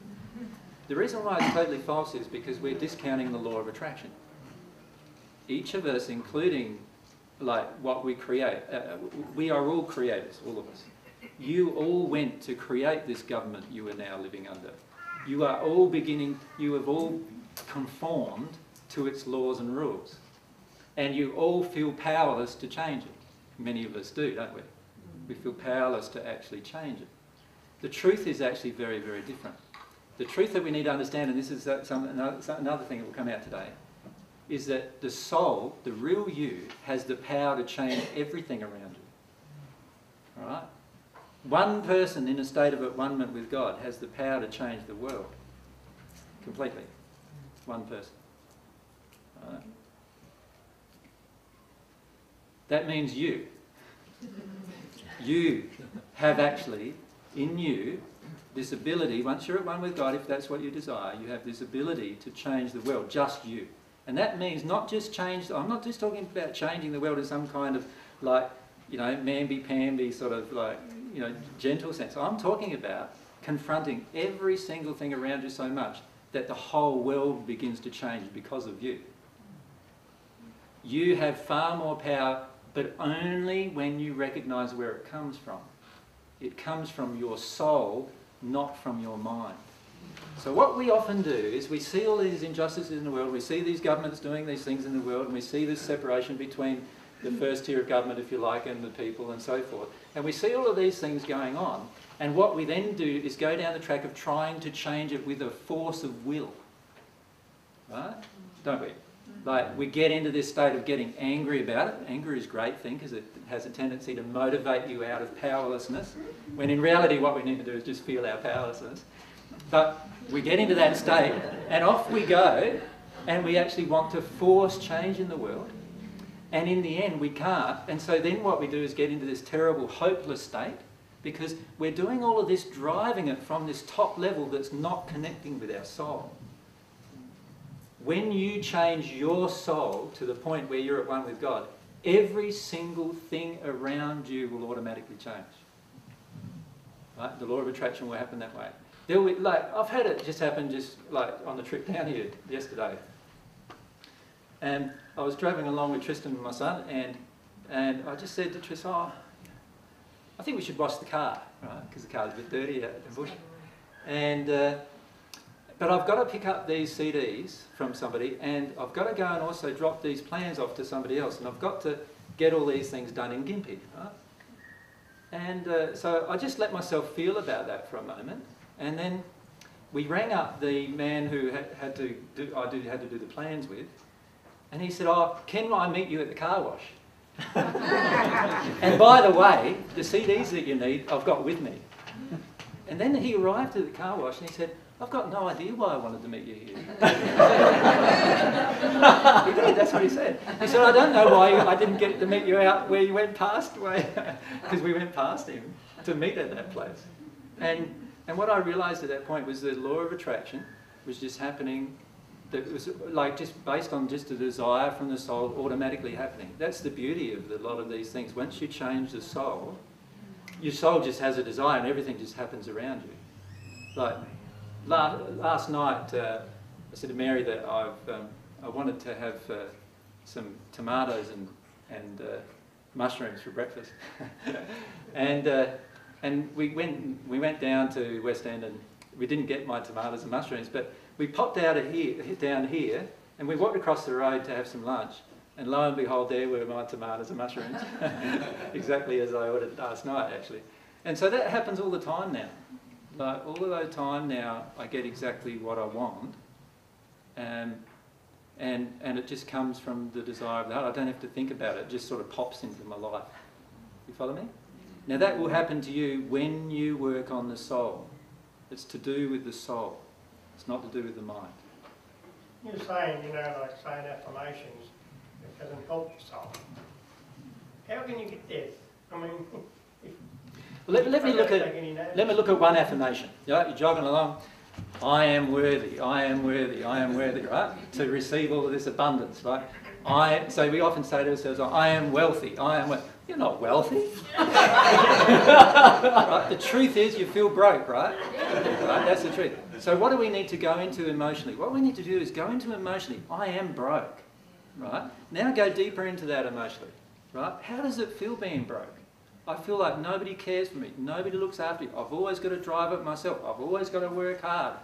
The reason why it's totally false is because we're discounting the law of attraction. Each of us, including like what we create, uh, we are all creators, all of us. You all went to create this government you are now living under. You are all beginning, you have all conformed to its laws and rules. And you all feel powerless to change it. Many of us do, don't we? We feel powerless to actually change it. The truth is actually very, very different. The truth that we need to understand, and this is some, another thing that will come out today, is that the soul, the real you, has the power to change everything around you. All right? One person in a state of at one-ment with God has the power to change the world completely. One person. All right? That means you. You have actually, in you, this ability, once you're at one with God, if that's what you desire, you have this ability to change the world, just you. And that means not just change, I'm not just talking about changing the world in some kind of like, you know, mamby-pamby sort of like, you know, gentle sense. I'm talking about confronting every single thing around you so much that the whole world begins to change because of you. You have far more power, but only when you recognize where it comes from. It comes from your soul, not from your mind. So what we often do is we see all these injustices in the world, we see these governments doing these things in the world, and we see this separation between the first tier of government, if you like, and the people and so forth. And we see all of these things going on, and what we then do is go down the track of trying to change it with a force of will. Right? Don't we? Like, we get into this state of getting angry about it. Anger is a great thing because it has a tendency to motivate you out of powerlessness, when in reality what we need to do is just feel our powerlessness. But we get into that state and off we go, and we actually want to force change in the world, and in the end we can't. And so then what we do is get into this terrible hopeless state, because we're doing all of this driving it from this top level that's not connecting with our soul. When you change your soul to the point where you're at one with God, every single thing around you will automatically change. Right? The law of attraction will happen that way. There will be, like, I've had it just happen just like on the trip down here yesterday. And I was driving along with Tristan and my son, and, and I just said to Tristan, oh, I think we should wash the car, right? Because the car's a bit dirty out in the bush. And... Uh, But I've got to pick up these C Ds from somebody, and I've got to go and also drop these plans off to somebody else, and I've got to get all these things done in Gympie. Right? And uh, so I just let myself feel about that for a moment, and then we rang up the man who had, had to do, I do, had to do the plans with, and he said, oh, can I meet you at the car wash? And by the way, the C Ds that you need, I've got with me. And then he arrived at the car wash and he said, I've got no idea why I wanted to meet you here. He did, that's what he said. He said, I don't know why I didn't get to meet you out where you went past, because we went past him to meet at that place. And, and what I realised at that point was the law of attraction was just happening, that was like just based on just a desire from the soul automatically happening. That's the beauty of a lot of these things. Once you change the soul, your soul just has a desire and everything just happens around you. Like, last night, uh, I said to Mary that I've, um, I wanted to have uh, some tomatoes and, and uh, mushrooms for breakfast. and uh, and we, went, we went down to West End, and we didn't get my tomatoes and mushrooms, but we popped out of here, down here, and we walked across the road to have some lunch. And lo and behold, there were my tomatoes and mushrooms, exactly as I ordered last night, actually. And so that happens all the time now. Like all of the time now, I get exactly what I want, and, and, and it just comes from the desire of the heart. I don't have to think about it, it just sort of pops into my life. You follow me? Now that will happen to you when you work on the soul. It's to do with the soul, it's not to do with the mind. You're saying, you know, like saying affirmations, it doesn't help the soul. How can you get there? I mean... Let, let, me look at, let me look at one affirmation. Right? You're jogging along. I am worthy, I am worthy, I am worthy, right? To receive all of this abundance, right? I, so we often say to ourselves, I am wealthy, I am wealthy. You're not wealthy. Right? The truth is you feel broke, right? Right? That's the truth. So what do we need to go into emotionally? What we need to do is go into emotionally, I am broke, right? Now go deeper into that emotionally, right? How does it feel being broke? I feel like nobody cares for me, nobody looks after me, I've always got to drive it myself, I've always got to work hard.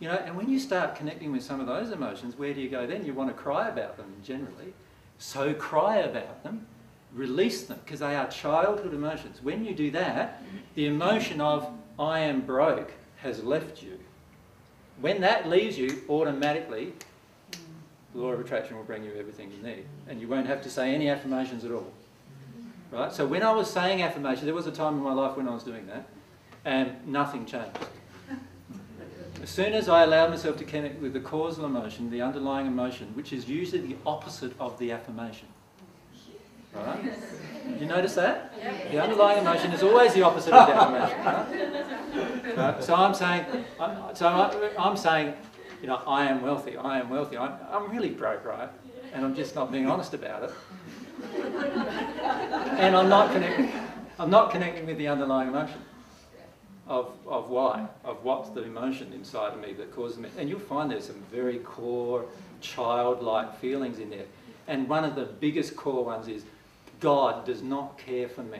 You know, and when you start connecting with some of those emotions, where do you go then? You want to cry about them generally. So cry about them release them, because they are childhood emotions. When you do that, the emotion of I am broke has left you. When that leaves you, automatically, the law of attraction will bring you everything you need, and you won't have to say any affirmations at all. Right? So when I was saying affirmations, there was a time in my life when I was doing that, and nothing changed. As soon as I allowed myself to connect with the causal emotion, the underlying emotion, which is usually the opposite of the affirmation. Right? Did you notice that? Yep. The underlying emotion is always the opposite of the affirmation. Right? Right? So I'm saying, I'm, so I, I'm saying, you know, I am wealthy, I am wealthy, I'm, I'm really broke, right? And I'm just not being honest about it. And I'm not connecting, I'm not connecting with the underlying emotion of, of why, of what's the emotion inside of me that causes me. And you'll find there's some very core, childlike feelings in there. And one of the biggest core ones is, God does not care for me,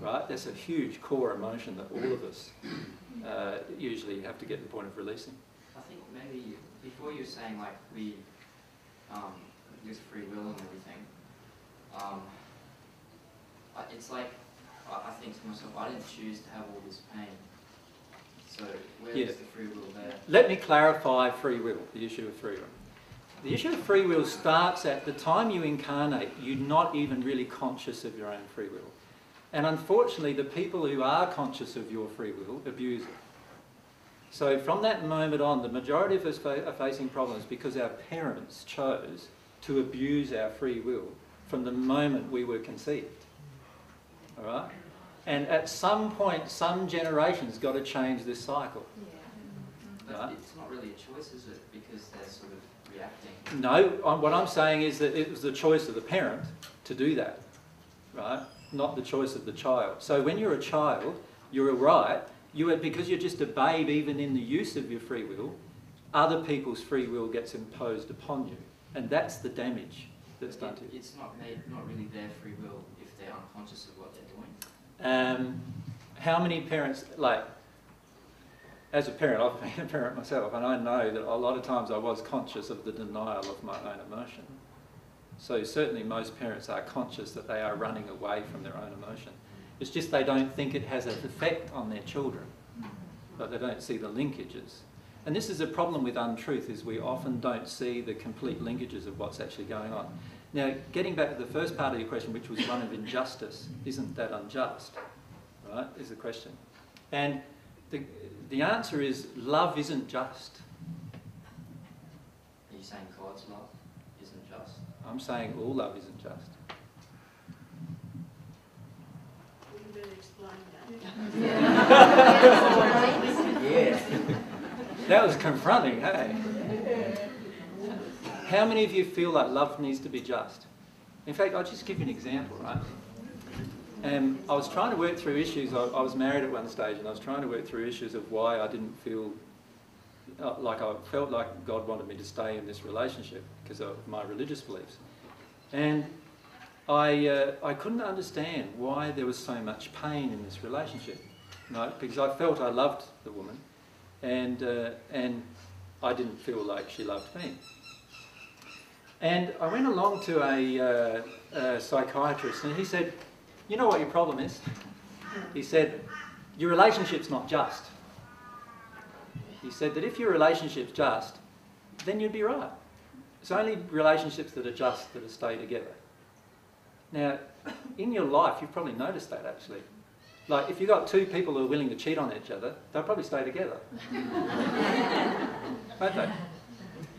right? That's a huge core emotion that all of us uh, usually have to get to the point of releasing. I think maybe before you're saying like we um, use free will and everything, um, it's like I think to myself, I didn't choose to have all this pain. So where yeah. is the free will there? Let me clarify free will, the issue of free will. The issue of free will starts at the time you incarnate, you're not even really conscious of your own free will. And unfortunately, the people who are conscious of your free will abuse it. So from that moment on, the majority of us fa are facing problems because our parents chose to abuse our free will from the moment we were conceived. All right? And at some point, some generations got to change this cycle. Yeah. Right? But it's not really a choice, is it? Because they're sort of... reacting. No, what I'm saying is that it was the choice of the parent to do that, right? Not the choice of the child. So when you're a child, you're a right, you are, because you're just a babe even in the use of your free will, other people's free will gets imposed upon you. And that's the damage that's done to you. It's not, not really their free will if they're unconscious of what they're doing. Um, how many parents, like... As a parent, I've been a parent myself, and I know that a lot of times I was conscious of the denial of my own emotion. So certainly most parents are conscious that they are running away from their own emotion. It's just they don't think it has an effect on their children, but they don't see the linkages. And this is a problem with untruth, is we often don't see the complete linkages of what's actually going on. Now, getting back to the first part of your question, which was one of injustice, isn't that unjust, right, is the question. And the... The answer is, love isn't just. Are you saying God's love isn't just? I'm saying all love isn't just. You better explain that. Yeah. That was confronting, hey? How many of you feel that love needs to be just? In fact, I'll just give you an example, right? Um, I was trying to work through issues, I, I was married at one stage, and I was trying to work through issues of why I didn't feel, uh, like I felt like God wanted me to stay in this relationship because of my religious beliefs. And I, uh, I couldn't understand why there was so much pain in this relationship, you know, because I felt I loved the woman, and, uh, and I didn't feel like she loved me. And I went along to a, uh, a psychiatrist, and he said, you know what your problem is? He said, your relationship's not just. He said that if your relationship's just, then you'd be right. It's only relationships that are just that stay together. Now, in your life, you've probably noticed that, actually. Like, if you've got two people who are willing to cheat on each other, they'll probably stay together. Won't they?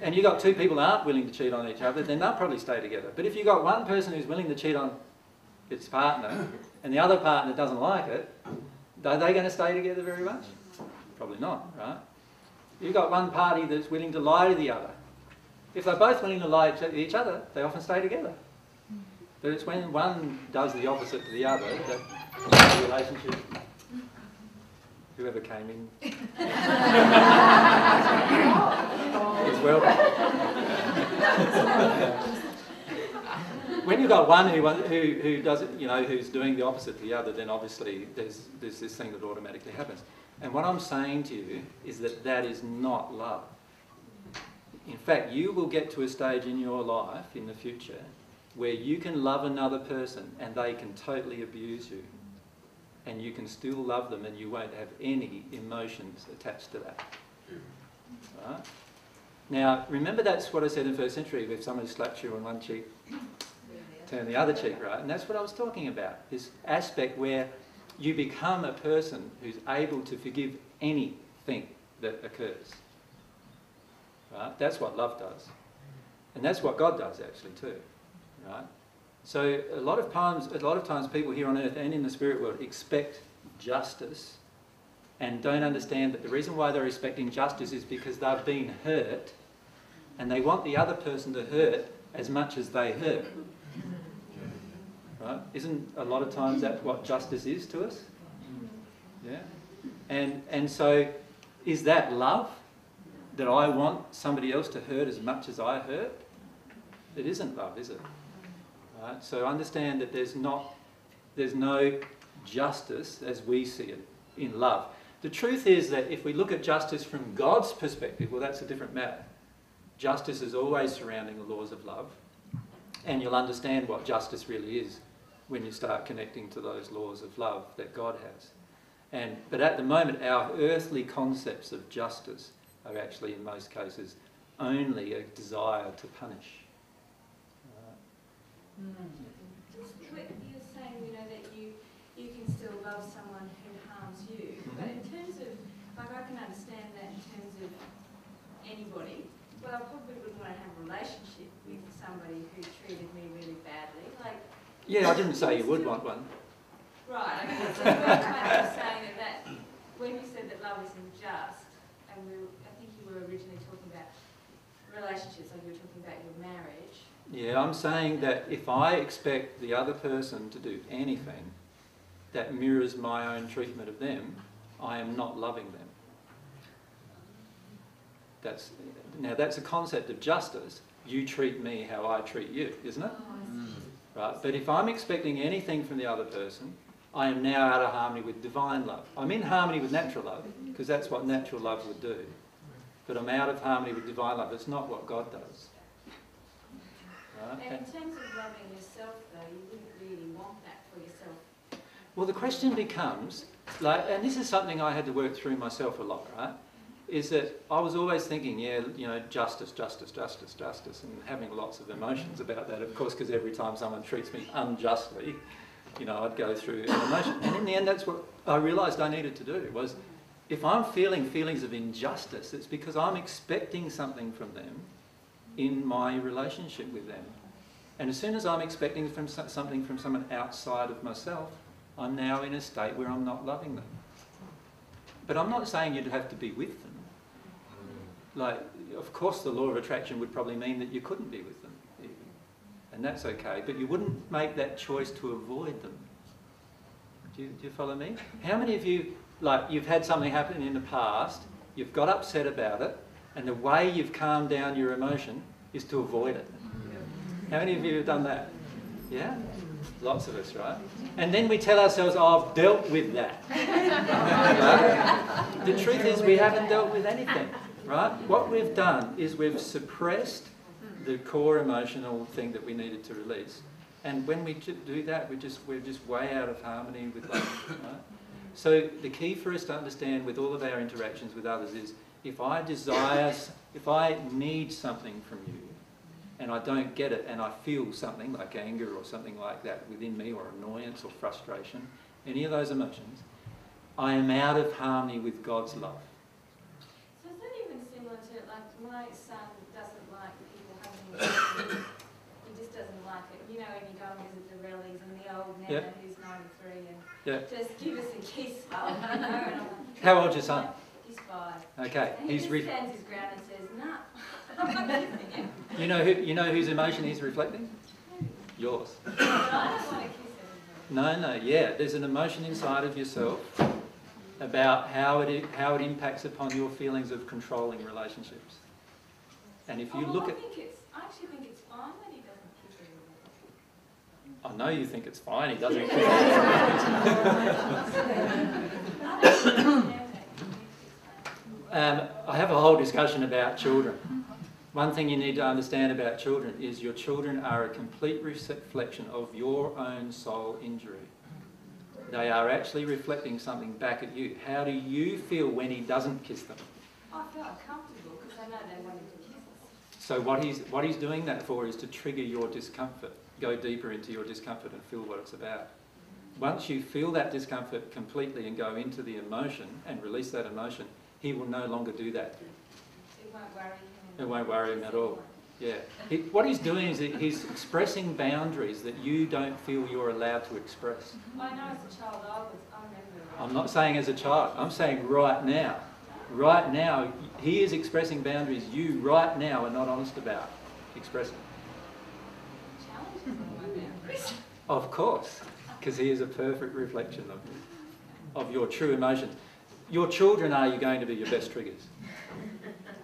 And you've got two people who aren't willing to cheat on each other, then they'll probably stay together. But if you've got one person who's willing to cheat on its partner, and the other partner doesn't like it, are they going to stay together very much? Probably not, right? You've got one party that's willing to lie to the other. If they're both willing to lie to each other, they often stay together. But it's when one does the opposite to the other that the relationship... Whoever came in... It's well... When you've got one who, who, who does it, you know, who's doing the opposite to the other, then obviously there's, there's this thing that automatically happens. And what I'm saying to you is that that is not love. In fact, you will get to a stage in your life in the future where you can love another person and they can totally abuse you, and you can still love them and you won't have any emotions attached to that. All right? Now, remember that's what I said in first century, if someone slaps you on one cheek, turn the other cheek, right? And that's what I was talking about, this aspect where you become a person who's able to forgive anything that occurs. Right? That's what love does. And that's what God does, actually, too. Right? So a lot of times, a lot of times people here on earth and in the spirit world expect justice and don't understand that the reason why they're expecting justice is because they've been hurt, and they want the other person to hurt as much as they hurt. Right? Isn't a lot of times that what justice is to us? Yeah? And, and so is that love? That I want somebody else to hurt as much as I hurt? It isn't love, is it? Right? So understand that there's not, there's no justice as we see it in love. The truth is that if we look at justice from God's perspective, well, that's a different matter. Justice is always surrounding the laws of love, and you'll understand what justice really is when you start connecting to those laws of love that God has. And, but at the moment, our earthly concepts of justice are actually, in most cases, only a desire to punish. Right. Mm. Just quick, you're saying, you know, that you you can still love someone who harms you, mm-hmm. but in terms of, like, I can understand that in terms of anybody. Well, I probably wouldn't want to have a relationship with somebody who treated me really badly. Like, yeah, I didn't say you would want one. Right. I mean, so you were kind of saying that, that when you said that love isn't just, and we were, we were originally talking about relationships, like you were talking about your marriage. Yeah, I'm saying that if I expect the other person to do anything that mirrors my own treatment of them, I am not loving them. That's, now, that's a concept of justice. You treat me how I treat you, isn't it? Oh, mm. Right. But if I'm expecting anything from the other person, I am now out of harmony with divine love. I'm in harmony with natural love, because that's what natural love would do. But I'm out of harmony with divine love. It's not what God does. Right? And in terms of loving yourself, though, you wouldn't really want that for yourself. Well, the question becomes, like, and this is something I had to work through myself a lot, right? Is that I was always thinking, yeah, you know, justice, justice, justice, justice, and having lots of emotions about that, of course, because every time someone treats me unjustly, you know, I'd go through an emotion. And in the end, that's what I realised I needed to do was, if I'm feeling feelings of injustice, it's because I'm expecting something from them in my relationship with them. And as soon as I'm expecting from so something from someone outside of myself, I'm now in a state where I'm not loving them. But I'm not saying you'd have to be with them. Like, of course the law of attraction would probably mean that you couldn't be with them, even. And that's okay, but you wouldn't make that choice to avoid them. Do you, do you follow me? How many of you... Like, you've had something happen in the past, you've got upset about it, and the way you've calmed down your emotion is to avoid it. How many of you have done that? Yeah? Lots of us, right? And then we tell ourselves, oh, I've dealt with that. Right? The truth is we haven't dealt with anything, right? What we've done is we've suppressed the core emotional thing that we needed to release. And when we do that, we're just, we're just way out of harmony with life, right? So the key for us to understand with all of our interactions with others is, if I desire, if I need something from you and I don't get it and I feel something like anger or something like that within me, or annoyance or frustration, any of those emotions, I am out of harmony with God's love. So is that even similar to, like, my son doesn't like people having he just doesn't like it. You know, when you go and visit the rallies and the old nana, yep. who's ninety-three and... Yeah. Just give us a kiss. How old's your son? He's five. Okay. And he he's just stands his ground and says, no. I'm not kissing you. You know, who, you know whose emotion he's reflecting? Yours. No, I don't want to kiss anybody. No, no, yeah. There's an emotion inside of yourself about how it, how it impacts upon your feelings of controlling relationships. And if you oh, well, look I at... Think it's, I actually think it's fine that he doesn't. I know you think it's fine, he doesn't care. um, I have a whole discussion about children. One thing you need to understand about children is your children are a complete reflection of your own soul injury. They are actually reflecting something back at you. How do you feel when he doesn't kiss them? I feel uncomfortable because I know they want him to kiss us. So what he's, what he's doing that for is to trigger your discomfort. Go deeper into your discomfort and feel what it's about. Once you feel that discomfort completely and go into the emotion and release that emotion, he will no longer do that. It won't worry you. It won't worry him at all. Yeah. He, what he's doing is that he's expressing boundaries that you don't feel you're allowed to express. I know as a child I was, I remember. I'm not saying as a child. I'm saying right now. Right now, he is expressing boundaries you right now are not honest about expressing. Challenges my boundaries. Of course, because he is a perfect reflection of you, of your true emotions. Your children are you going to be your best triggers.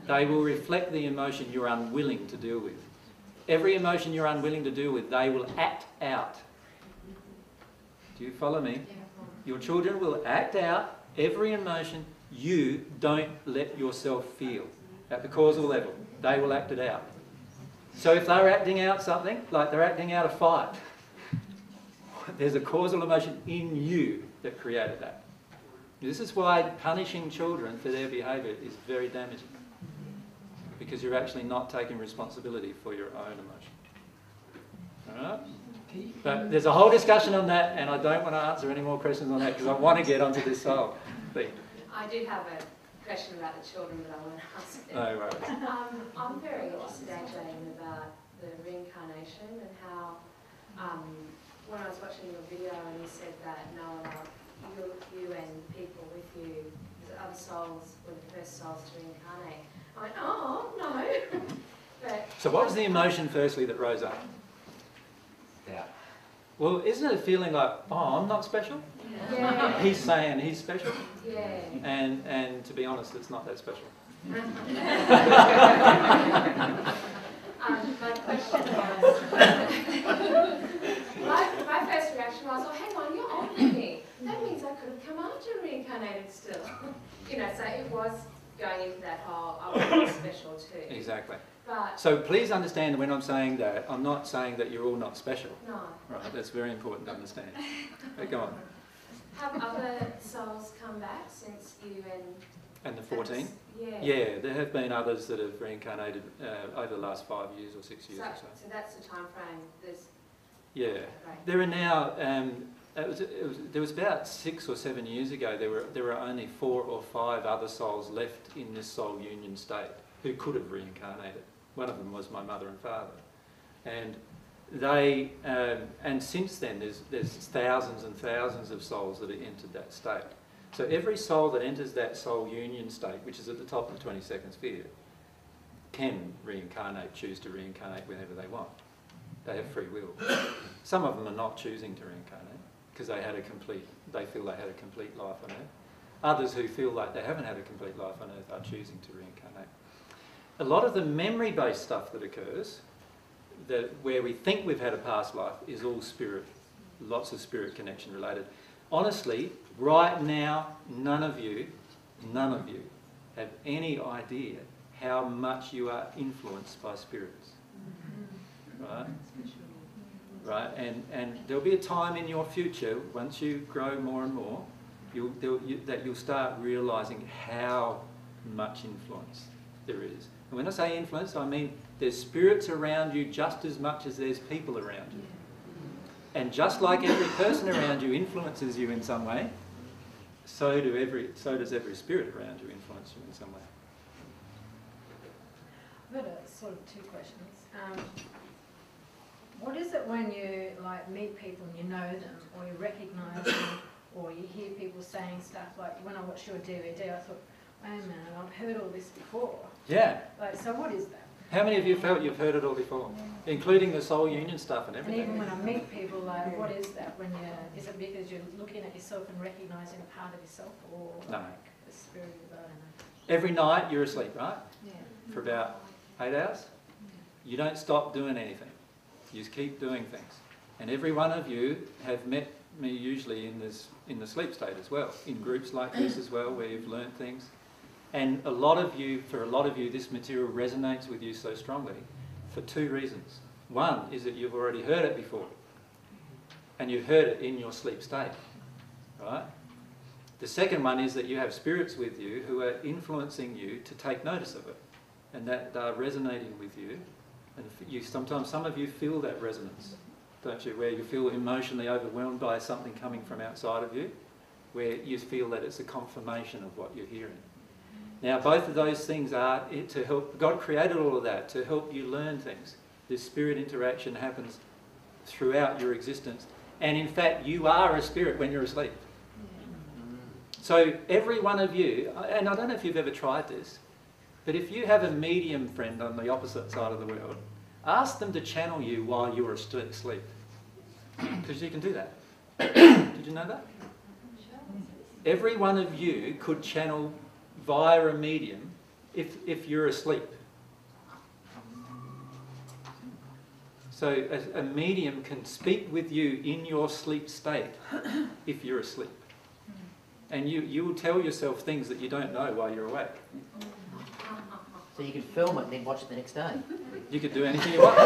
They will reflect the emotion you're unwilling to deal with. Every emotion you're unwilling to deal with, they will act out. Do you follow me? Your children will act out every emotion you don't let yourself feel at the causal level. They will act it out. So if they're acting out something, like they're acting out a fight, there's a causal emotion in you that created that. This is why punishing children for their behaviour is very damaging. Because you're actually not taking responsibility for your own emotion. All right? But there's a whole discussion on that, and I don't want to answer any more questions on that because I want to get onto this whole thing. I do have a question about the children that I want to ask them. No worries. Um, I'm very interested, A J, about the reincarnation and how um, when I was watching your video and you said that Noah, you, you and people with you, the other souls were the first souls to reincarnate. I went, oh, no. But so what was the emotion, firstly, that rose up? Yeah. Well, isn't it a feeling like, oh, I'm not special? Yeah. Yeah. He's saying he's special. Yeah. And, and to be honest, it's not that special. um, my question was, my, my first reaction was, oh, hang on, you're older than me. That means I could have come after reincarnated still. You know, so it was... going into that whole, I want to be special too. Exactly. But so please understand that when I'm saying that, I'm not saying that you're all not special. No. Right, that's very important to understand. But go on. Have other souls come back since you and... And the fourteen? Yeah. Yeah, there have been others that have reincarnated uh, over the last five years or six years so, or so. So that's the time frame. There's yeah. Right. There are now... Um, It was, it was, there was about six or seven years ago, there were, there were only four or five other souls left in this soul union state who could have reincarnated. One of them was my mother and father. And, they, um, and since then, there's, there's thousands and thousands of souls that have entered that state. So every soul that enters that soul union state, which is at the top of the twenty-second sphere, can reincarnate, choose to reincarnate whenever they want. They have free will. Some of them are not choosing to reincarnate. Because they had a complete, they feel they had a complete life on earth. Others who feel like they haven't had a complete life on earth are choosing to reincarnate. A lot of the memory-based stuff that occurs, that where we think we've had a past life, is all spirit, lots of spirit connection related. Honestly, right now, none of you, none of you have any idea how much you are influenced by spirits. Right? Right, and, and there'll be a time in your future, once you grow more and more, you'll, you, that you'll start realising how much influence there is. And when I say influence, I mean there's spirits around you just as much as there's people around you. And just like every person around you influences you in some way, so, do every, so does every spirit around you influence you in some way. I've got a, sort of two questions. Um, What is it when you like meet people and you know them, or you recognise them, or you hear people saying stuff like, when I watched your D V D, I thought, wait a minute, I've heard all this before. Yeah. Like, so what is that? How many of you felt you've heard it all before, yeah. Including the soul union stuff and everything? And even when I meet people, like, what is that? When you, is it because you're looking at yourself and recognising a part of yourself, or like no. The spirit of, I don't know. Every night you're asleep, right? Yeah. For about eight hours, yeah. You don't stop doing anything. You just keep doing things. And every one of you have met me usually in, this, in the sleep state as well, in groups like this as well, where you've learnt things. And a lot of you, for a lot of you, this material resonates with you so strongly for two reasons. One is that you've already heard it before, and you've heard it in your sleep state, right? The second one is that you have spirits with you who are influencing you to take notice of it, and that they are resonating with you. And you sometimes, some of you feel that resonance, don't you? Where you feel emotionally overwhelmed by something coming from outside of you, where you feel that it's a confirmation of what you're hearing. Now, both of those things are to help. God created all of that to help you learn things. This spirit interaction happens throughout your existence. And in fact, you are a spirit when you're asleep. So every one of you, and I don't know if you've ever tried this, but if you have a medium friend on the opposite side of the world, ask them to channel you while you're asleep. Because you can do that. Did you know that? Every one of you could channel via a medium if, if you're asleep. So a, a medium can speak with you in your sleep state if you're asleep. And you, you will tell yourself things that you don't know while you're awake. So you could film it and then watch it the next day. You could do anything you want.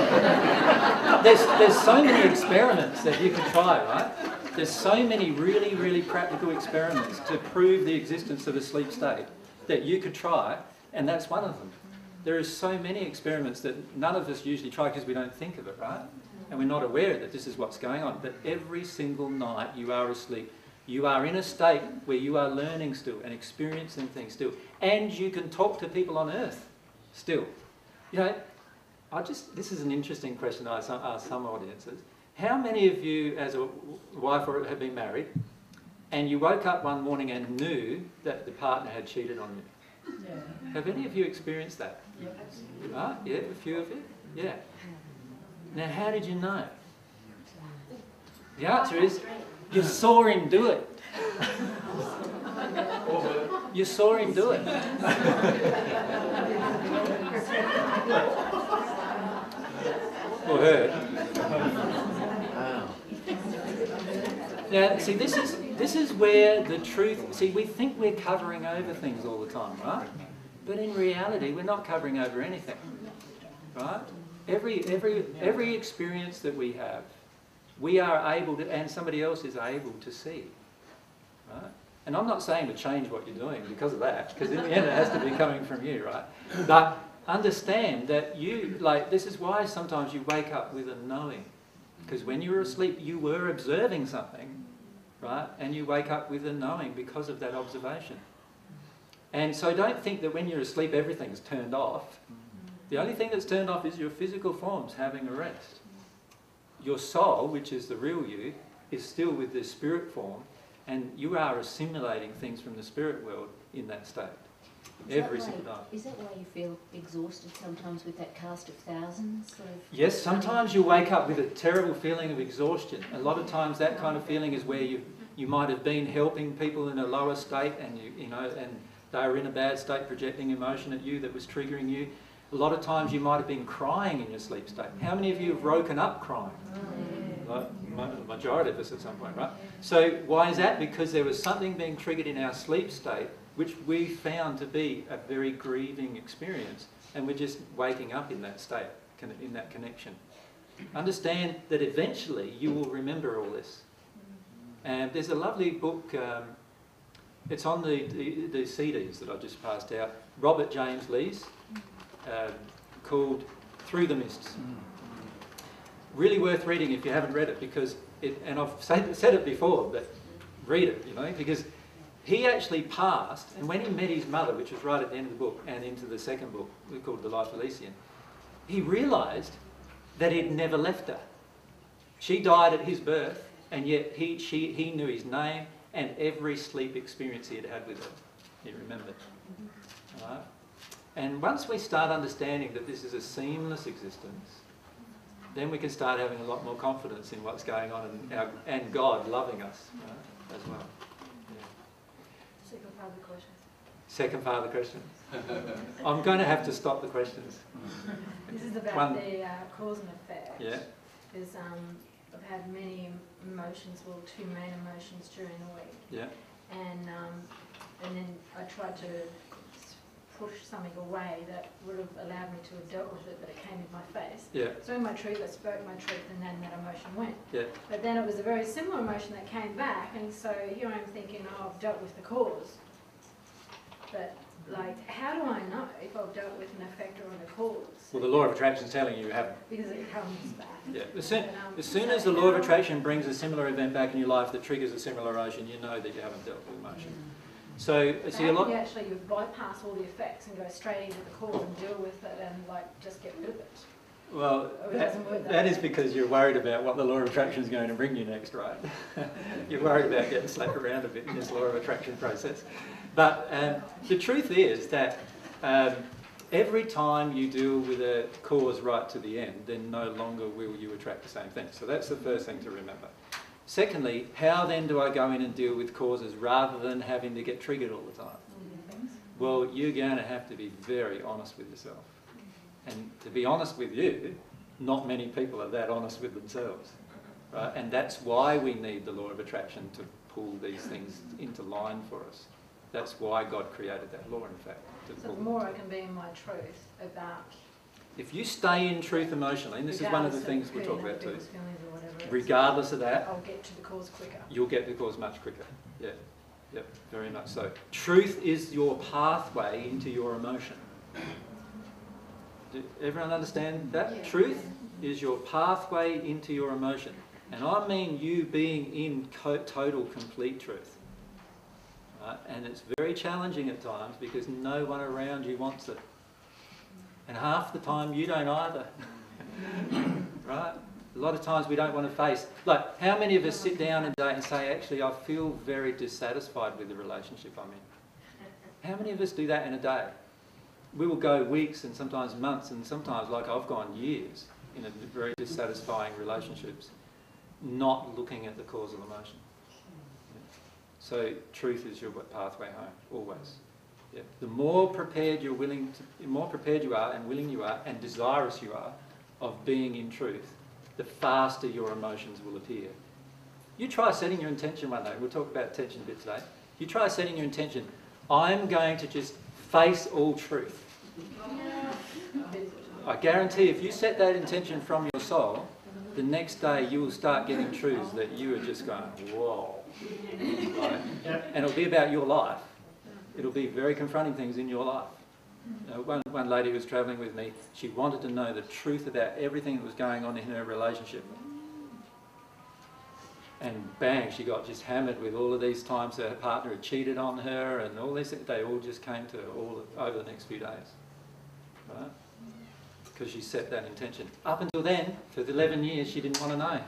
There's, there's so many experiments that you can try, right? There's so many really, really practical experiments to prove the existence of a sleep state that you could try, and that's one of them. There are so many experiments that none of us usually try because we don't think of it, right? And we're not aware that this is what's going on. But every single night you are asleep, you are in a state where you are learning still and experiencing things still. And you can talk to people on earth still. You know, I just, this is an interesting question I ask some audiences. How many of you as a wife or have been married and you woke up one morning and knew that the partner had cheated on you? Yeah. Have any of you experienced that? Yeah. Right? Yeah, a few of you? Yeah. Now, how did you know? The answer is you saw him do it. You saw him do it. Or her. Now, see, this is, this is where the truth... See, we think we're covering over things all the time, right? But in reality, we're not covering over anything, right? Every, every, every experience that we have, we are able to... And somebody else is able to see, right? And I'm not saying to change what you're doing because of that, because in the end it has to be coming from you, right? But understand that you... Like, this is why sometimes you wake up with a knowing. Because when you were asleep, you were observing something, right? And you wake up with a knowing because of that observation. And so don't think that when you're asleep everything's turned off. The only thing that's turned off is your physical form's having a rest. Your soul, which is the real you, is still with this spirit form, and you are assimilating things from the spirit world in that state. Is Every that why, single night. Is that why you feel exhausted sometimes with that cast of thousands? Sort of yes, sometimes you wake up with a terrible feeling of exhaustion. A lot of times that kind of feeling is where you, you might have been helping people in a lower state and, you, you know, and they are in a bad state projecting emotion at you that was triggering you. A lot of times you might have been crying in your sleep state. How many of you have woken up crying? Like the majority of us at some point, right? So why is that? Because there was something being triggered in our sleep state which we found to be a very grieving experience, and we're just waking up in that state, in that connection. Understand that eventually you will remember all this. And there's a lovely book, um, it's on the, the, the C Ds that I just passed out, Robert James Lees, um, called Through the Mists. Really worth reading if you haven't read it, because, it, and I've said, said it before, but read it, you know, because he actually passed, and when he met his mother, which was right at the end of the book and into the second book, called The Life of Elysian, he realised that he'd never left her. She died at his birth, and yet he, she, he knew his name and every sleep experience he had had with her. He remembered. All right? And once we start understanding that this is a seamless existence, then we can start having a lot more confidence in what's going on and, our, and God loving us, right, as well. Second part of the question. Second part of the question. I'm going to have to stop the questions. This is about One. the uh, cause and effect. Yeah. Because um, I've had many emotions, well, two main emotions during the week. Yeah. And um, and then I tried to push something away that would have allowed me to have dealt with it, but it came in my face. Yeah. So in my truth, I spoke my truth, and then that emotion went. Yeah. But then it was a very similar emotion that came back, and so here I'm thinking, oh, I've dealt with the cause. But, like, how do I know if I've dealt with an effect or a cause? Well, the law of attraction is telling you you haven't. Because it comes back. Yeah. As soon, and, um, as, soon as the law of attraction brings a similar event back in your life that triggers a similar emotion, you know that you haven't dealt with emotion. Mm. So, so you lot... actually you bypass all the effects and go straight into the cause and deal with it and like just get rid of it. Well, it that, that, that is because you're worried about what the law of attraction is going to bring you next, right? You're worried about getting slapped around a bit in this law of attraction process. But um, the truth is that um, every time you deal with a cause right to the end, then no longer will you attract the same thing. So that's the first thing to remember. Secondly, how then do I go in and deal with causes rather than having to get triggered all the time? Well, you're going to have to be very honest with yourself. And to be honest with you, not many people are that honest with themselves. Right? And that's why we need the law of attraction to pull these things into line for us. That's why God created that law, in fact. So the more I can be in my truth about... If you stay in truth emotionally, and this is one of the things we'll talk about too, regardless of that, I'll get to the cause quicker. You'll get to the cause much quicker. Yeah, yep, very much so. Truth is your pathway into your emotion. Does everyone understand that? Yeah. Truth is your pathway into your emotion. And I mean you being in total, complete truth. Right? And it's very challenging at times because no one around you wants it. And half the time you don't either, right? A lot of times we don't want to face. Like, how many of us sit down and and say, actually, I feel very dissatisfied with the relationship I'm in? How many of us do that in a day? We will go weeks and sometimes months and sometimes, like I've gone years, in a very dissatisfying relationships, not looking at the causal emotion. Yeah. So truth is your pathway home, always. Yeah. The more prepared you're willing, to, the more prepared you are, and willing you are, and desirous you are, of being in truth, the faster your emotions will appear. You try setting your intention one day. We'll talk about intention a bit today. You try setting your intention. I'm going to just face all truth. I guarantee, if you set that intention from your soul, the next day you will start getting truths that you are just going, whoa, right? And it'll be about your life. It'll be very confronting things in your life. Uh, one, one lady who was travelling with me, she wanted to know the truth about everything that was going on in her relationship. And bang, she got just hammered with all of these times her partner had cheated on her and all this. They all just came to her all over the next few days. Right? Because she set that intention. Up until then, for eleven years, she didn't want to know.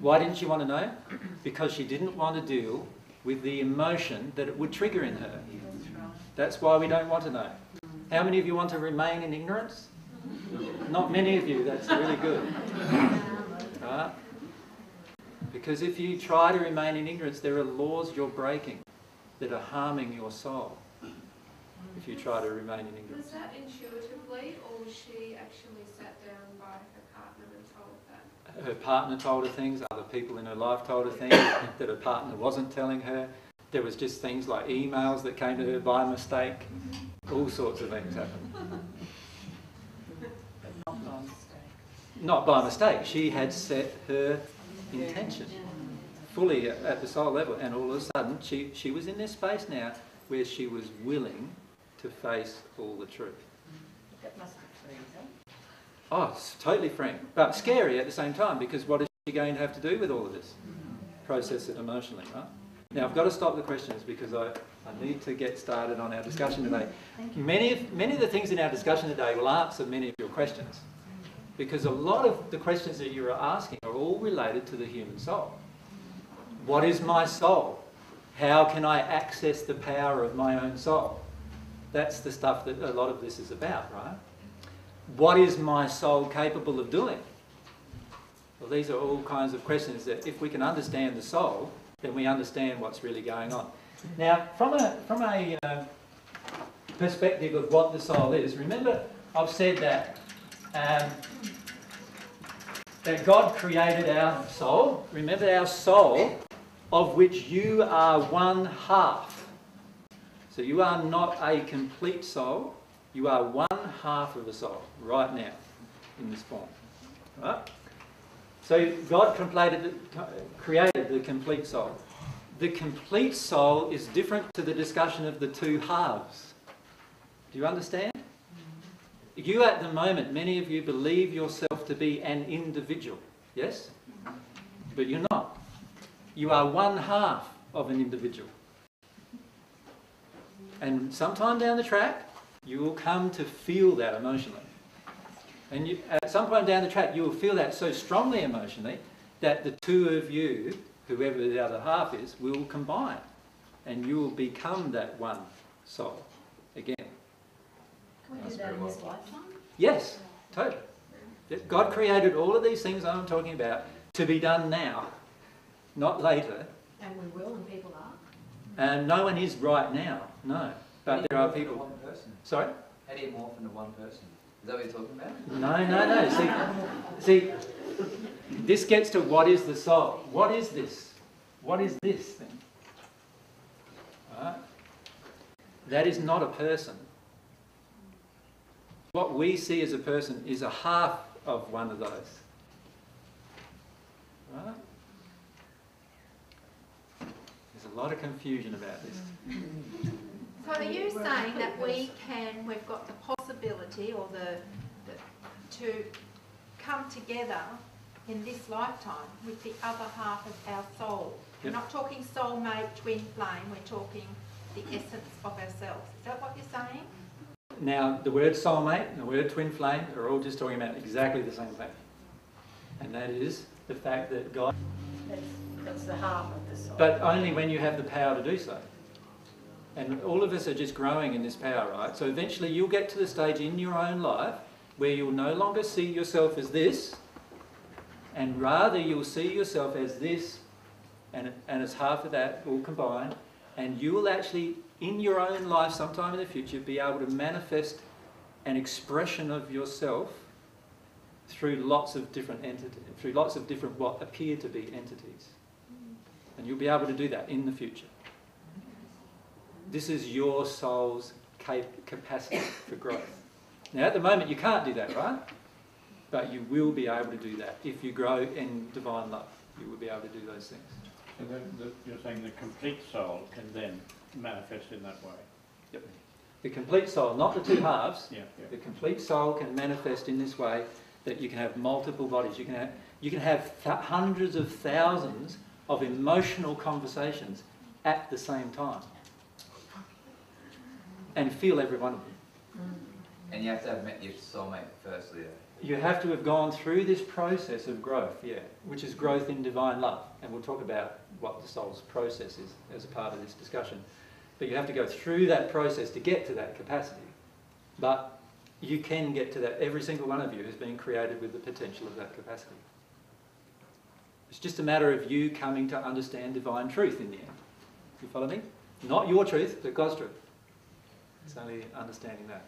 Why didn't she want to know? Because she didn't want to deal with the emotion that it would trigger in her. That's why we don't want to know. How many of you want to remain in ignorance? Not many of you, that's really good. Right? Because if you try to remain in ignorance, there are laws you're breaking that are harming your soul if you try to remain in ignorance. Was that intuitively, or she actually sat down by her partner and told that? Her partner told her things, other people in her life told her things that her partner wasn't telling her. There was just things like emails that came to her by mistake. All sorts of things happened. But not by mistake. Not by mistake. She had set her intention fully at the soul level, and all of a sudden she, she was in this space now where she was willing to face all the truth. That must be true, huh? Oh, it's totally freeing, but scary at the same time, because what is she going to have to do with all of this? Process it emotionally, right? Now, I've got to stop the questions because I, I need to get started on our discussion today. Many of, many of the things in our discussion today will answer many of your questions, because a lot of the questions that you are asking are all related to the human soul. What is my soul? How can I access the power of my own soul? That's the stuff that a lot of this is about, right? What is my soul capable of doing? Well, these are all kinds of questions that if we can understand the soul, then we understand what's really going on. Now, from a, from a uh, perspective of what the soul is, remember I've said that, um, that God created our soul. Remember, our soul, of which you are one half. So you are not a complete soul. You are one half of a soul right now in this form. Right? So God completed, created the complete soul. The complete soul is different to the discussion of the two halves. Do you understand? You at the moment, many of you believe yourself to be an individual. Yes? But you're not. You are one half of an individual. And sometime down the track, you will come to feel that emotionally. And you, at some point down the track, you will feel that so strongly emotionally that the two of you, whoever the other half is, will combine. And you will become that one soul again. Can we do that in this lifetime? Yes, totally. God created all of these things I'm talking about to be done now, not later. And we will, and people are. And no one is right now, no. But there are people... One person. Sorry? How do you morph into one person? Is that what you're talking about? No, no, no. See, see, this gets to what is the soul? What is this? What is this thing? All right? That is not a person. What we see as a person is a half of one of those. All right? There's a lot of confusion about this. So are you saying that we can, we've got the possibility or the, the to come together in this lifetime with the other half of our soul? Yep. We're not talking soulmate, twin flame, we're talking the essence of ourselves. Is that what you're saying? Now, the word soulmate and the word twin flame are all just talking about exactly the same thing. And that is the fact that God... That's, that's the half of the soul. But only when you have the power to do so. And all of us are just growing in this power, right? So eventually you'll get to the stage in your own life where you'll no longer see yourself as this, and rather you'll see yourself as this, and, and as half of that all combined, and you will actually, in your own life sometime in the future, be able to manifest an expression of yourself through lots of different entities, through lots of different what appear to be entities. And you'll be able to do that in the future. This is your soul's cap capacity for growth. Now, at the moment, you can't do that, right? But you will be able to do that if you grow in divine love. You will be able to do those things. So the, the, you're saying the complete soul can then manifest in that way? Yep. The complete soul, not the two halves. Yeah, yeah. The complete soul can manifest in this way that you can have multiple bodies. You can have, you can have th hundreds of thousands of emotional conversations at the same time. And feel every one of them. And you have to have met your soulmate first, yeah. You have to have gone through this process of growth, yeah, which is growth in divine love. And we'll talk about what the soul's process is as a part of this discussion. But you have to go through that process to get to that capacity. But you can get to that. Every single one of you has been created with the potential of that capacity. It's just a matter of you coming to understand divine truth in the end. You follow me? Not your truth, but God's truth. It's only understanding that.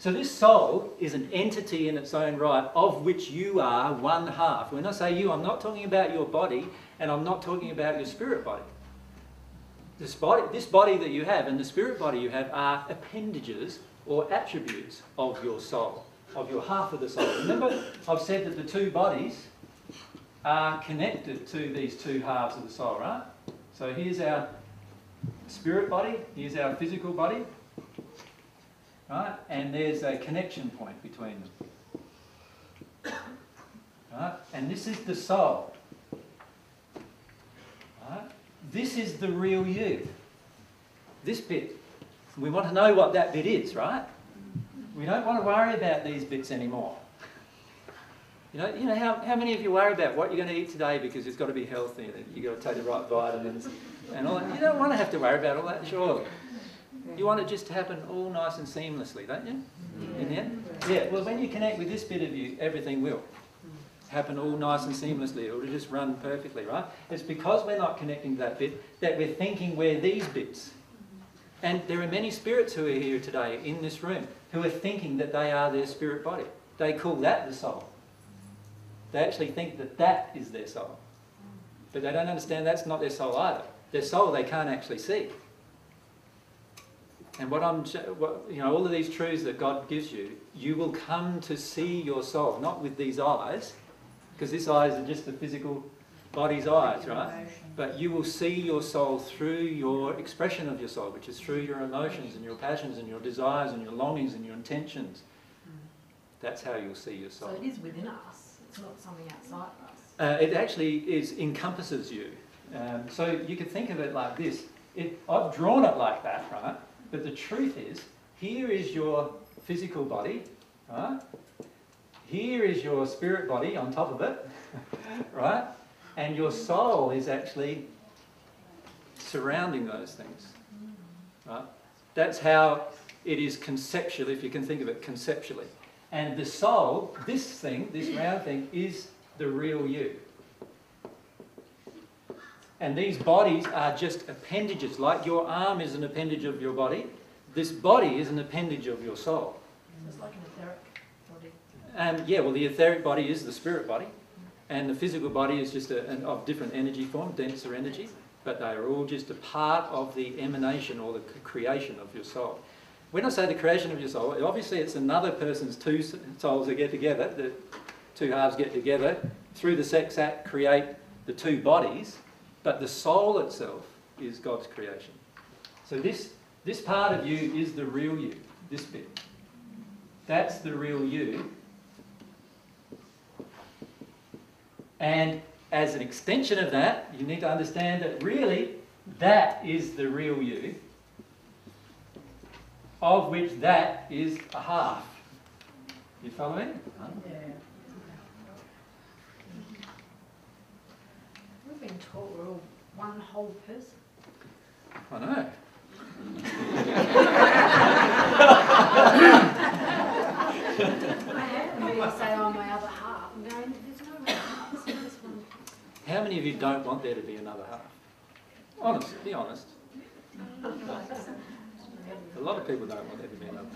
So this soul is an entity in its own right of which you are one half. When I say you, I'm not talking about your body, and I'm not talking about your spirit body. This body, this body that you have and the spirit body you have are appendages or attributes of your soul, of your half of the soul. Remember, I've said that the two bodies are connected to these two halves of the soul, right? So here's our spirit body, here's our physical body. Right? And there's a connection point between them. Right? And this is the soul. Right? This is the real you. This bit. We want to know what that bit is, right? We don't want to worry about these bits anymore. You know, you know how, how many of you worry about what you're going to eat today because it's got to be healthy and you've got to take the right vitamins and all that. You don't want to have to worry about all that, surely. You want it just to happen all nice and seamlessly, don't you? Yeah. In the end? Yeah, well, when you connect with this bit of you, everything will happen all nice and seamlessly. It'll just run perfectly, right? It's because we're not connecting to that bit that we're thinking we're these bits. And there are many spirits who are here today in this room who are thinking that they are their spirit body. They call that the soul. They actually think that that is their soul. But they don't understand that's not their soul either. Their soul they can't actually see. And what I'm, what, you know, all of these truths that God gives you, you will come to see yourself, not with these eyes, because these eyes are just the physical body's eyes, right? But you will see your soul through your expression of your soul, which is through your emotions and your passions and your desires and your longings and your intentions. That's how you'll see your soul. So it is within us. It's not something outside of us. Uh, it actually is encompasses you. Um, so you could think of it like this. It, I've drawn it like that, right? But the truth is, here is your physical body, right? Here is your spirit body on top of it, right? And your soul is actually surrounding those things, right? That's how it is conceptually, if you can think of it conceptually. And the soul, this thing, this round thing, is the real you. And these bodies are just appendages. Like your arm is an appendage of your body, this body is an appendage of your soul. So it's like an etheric body. Um, yeah, well, the etheric body is the spirit body, and the physical body is just a, an, of different energy form, denser energy, but they are all just a part of the emanation or the creation of your soul. When I say the creation of your soul, obviously it's another person's two souls that get together, the two halves get together, through the sex act create the two bodies, but the soul itself is God's creation. So this, this part of you is the real you, this bit. That's the real you. And as an extension of that, you need to understand that really that is the real you, of which that is a half. You follow me? Yeah. We've been taught we're all one whole person. I know. I say, oh, my other half. I'm going, there's no other half. It's just one. How many of you don't want there to be another half? Honest, be honest. No. A lot of people don't want there to be another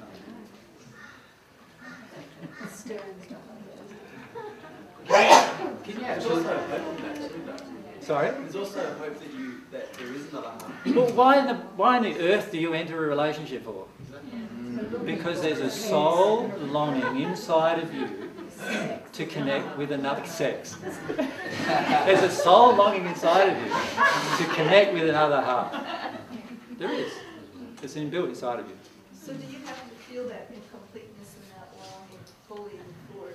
half. Can you actually hope that? Sorry? There's also a hope that you that there is another half. Well, why in the why on the earth do you enter a relationship for? Mm. Because there's a soul longing inside of you to connect with another sex. There's a soul longing inside of you to connect with another half. There is. It's inbuilt inside of you. So do you have to feel that incompleteness and that longing fully forward?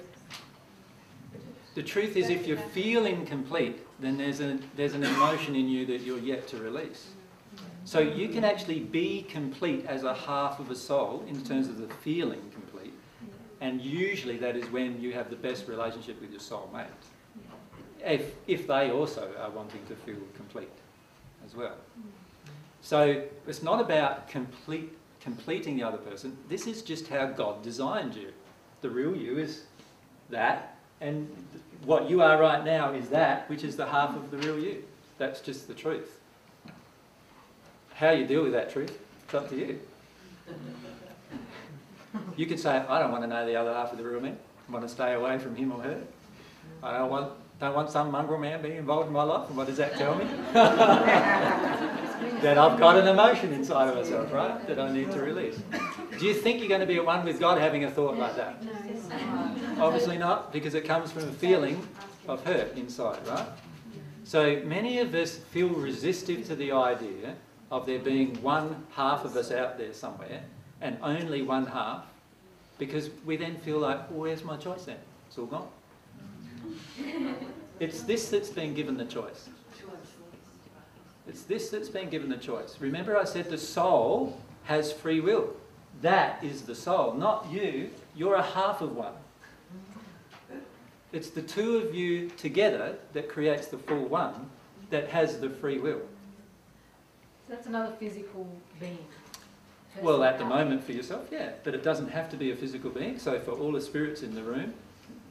The truth is, if you feel incomplete, then there's an, there's an emotion in you that you're yet to release. So you can actually be complete as a half of a soul in terms of the feeling complete. And usually that is when you have the best relationship with your soulmate. If, if they also are wanting to feel complete as well. So it's not about complete, completing the other person. This is just how God designed you. The real you is that, and what you are right now is that, which is the half of the real you. That's just the truth. How you deal with that truth, it's up to you. You could say, I don't want to know the other half of the real me. I want to stay away from him or her. I don't want, don't want some mongrel man being involved in my life. And what does that tell me? That I've got an emotion inside of myself, right? That I need to release. Do you think you're going to be at one with God having a thought like that? No. Obviously not, because it comes from a feeling of hurt inside, right? So many of us feel resistive to the idea of there being one half of us out there somewhere, and only one half, because we then feel like, well, where's my choice then? It's all gone. It's this that's been given the choice. It's this that's been given the choice. Remember I said the soul has free will. That is the soul, not you. You're a half of one. It's the two of you together that creates the full one that has the free will. So that's another physical being. Person well, at the moment for yourself, yeah. But it doesn't have to be a physical being. So for all the spirits in the room,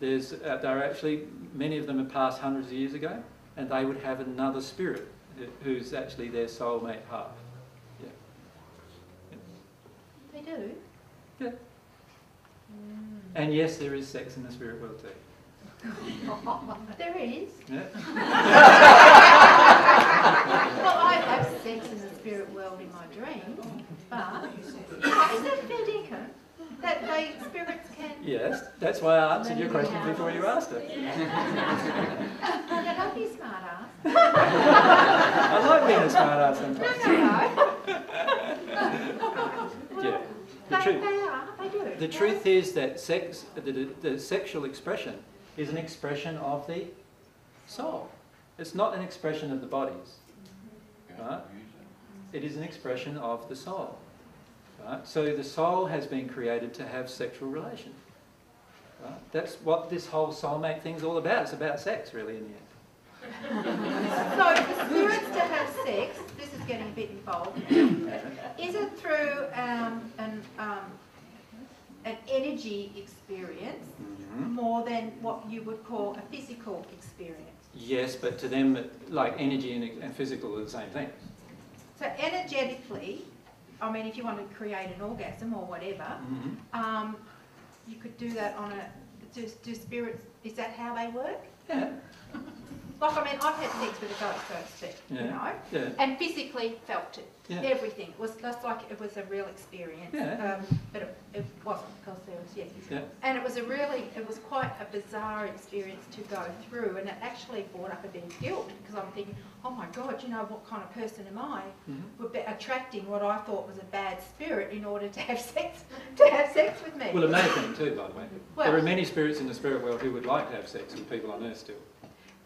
there's, uh, there are actually, many of them have passed hundreds of years ago, and they would have another spirit who's actually their soulmate half. Yeah. Yeah. They do? Yeah. Mm. And yes, there is sex in the spirit world too. There is? Yeah. Well, I have sex in the spirit world in my dream, but That's why I answered your question before you asked it. Yeah, don't be a smart ass. I like being a smart ass sometimes. No, no, no. Yeah. The they, they are, they do. The yeah. truth is that sex, the, the, the sexual expression is an expression of the soul. It's not an expression of the bodies. Right? It is an expression of the soul. Right? So the soul has been created to have sexual relations. Right? That's what this whole soulmate thing's all about. It's about sex, really, in the end. So if the spirit's to have sex, this is getting a bit involved. Is it through um, an, um, an energy experience mm-hmm. more than what you would call a physical experience? Yes, but to them, like energy and, and physical are the same thing. So energetically, I mean, if you want to create an orgasm or whatever, mm-hmm. um, you could do that on a... Do, do spirits... Is that how they work? Yeah. Like, I mean, I've had sex with a ghost, so to speak, yeah. you know? Yeah. And physically felt it. Yeah. Everything. It was just like it was a real experience. Yeah. Um, but it, it wasn't, because there was... Yeah. yeah. And it was a really... It was quite a bizarre experience to go through, and it actually brought up a bit of guilt, because I'm thinking, oh my God, you know, what kind of person am I? Mm-hmm. Would be attracting what I thought was a bad spirit in order to have sex to have sex with me. Well, it may have been too, by the way. Well, there are many spirits in the spirit world who would like to have sex with people on earth still.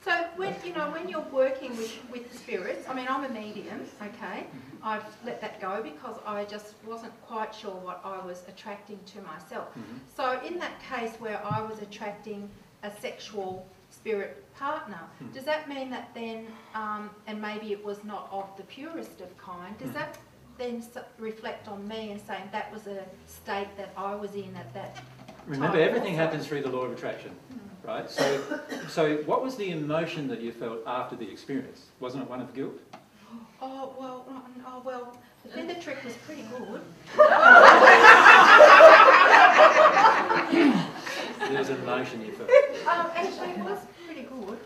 So when you know when you're working with, with spirits, I mean, I'm a medium, okay. Mm-hmm. I've let that go because I just wasn't quite sure what I was attracting to myself. Mm-hmm. So in that case where I was attracting a sexual spirit partner, mm-hmm. does that mean that then, um, and maybe it was not of the purest of kind, does mm-hmm. that then reflect on me and saying that was a state that I was in at that time? Remember, everything also? happens through the law of attraction. Mm-hmm. Right? So, so what was the emotion that you felt after the experience? Wasn't it one of guilt? Oh, well, oh, well, the finger trick was pretty good. There was an emotion you felt. Um, actually, it was pretty good.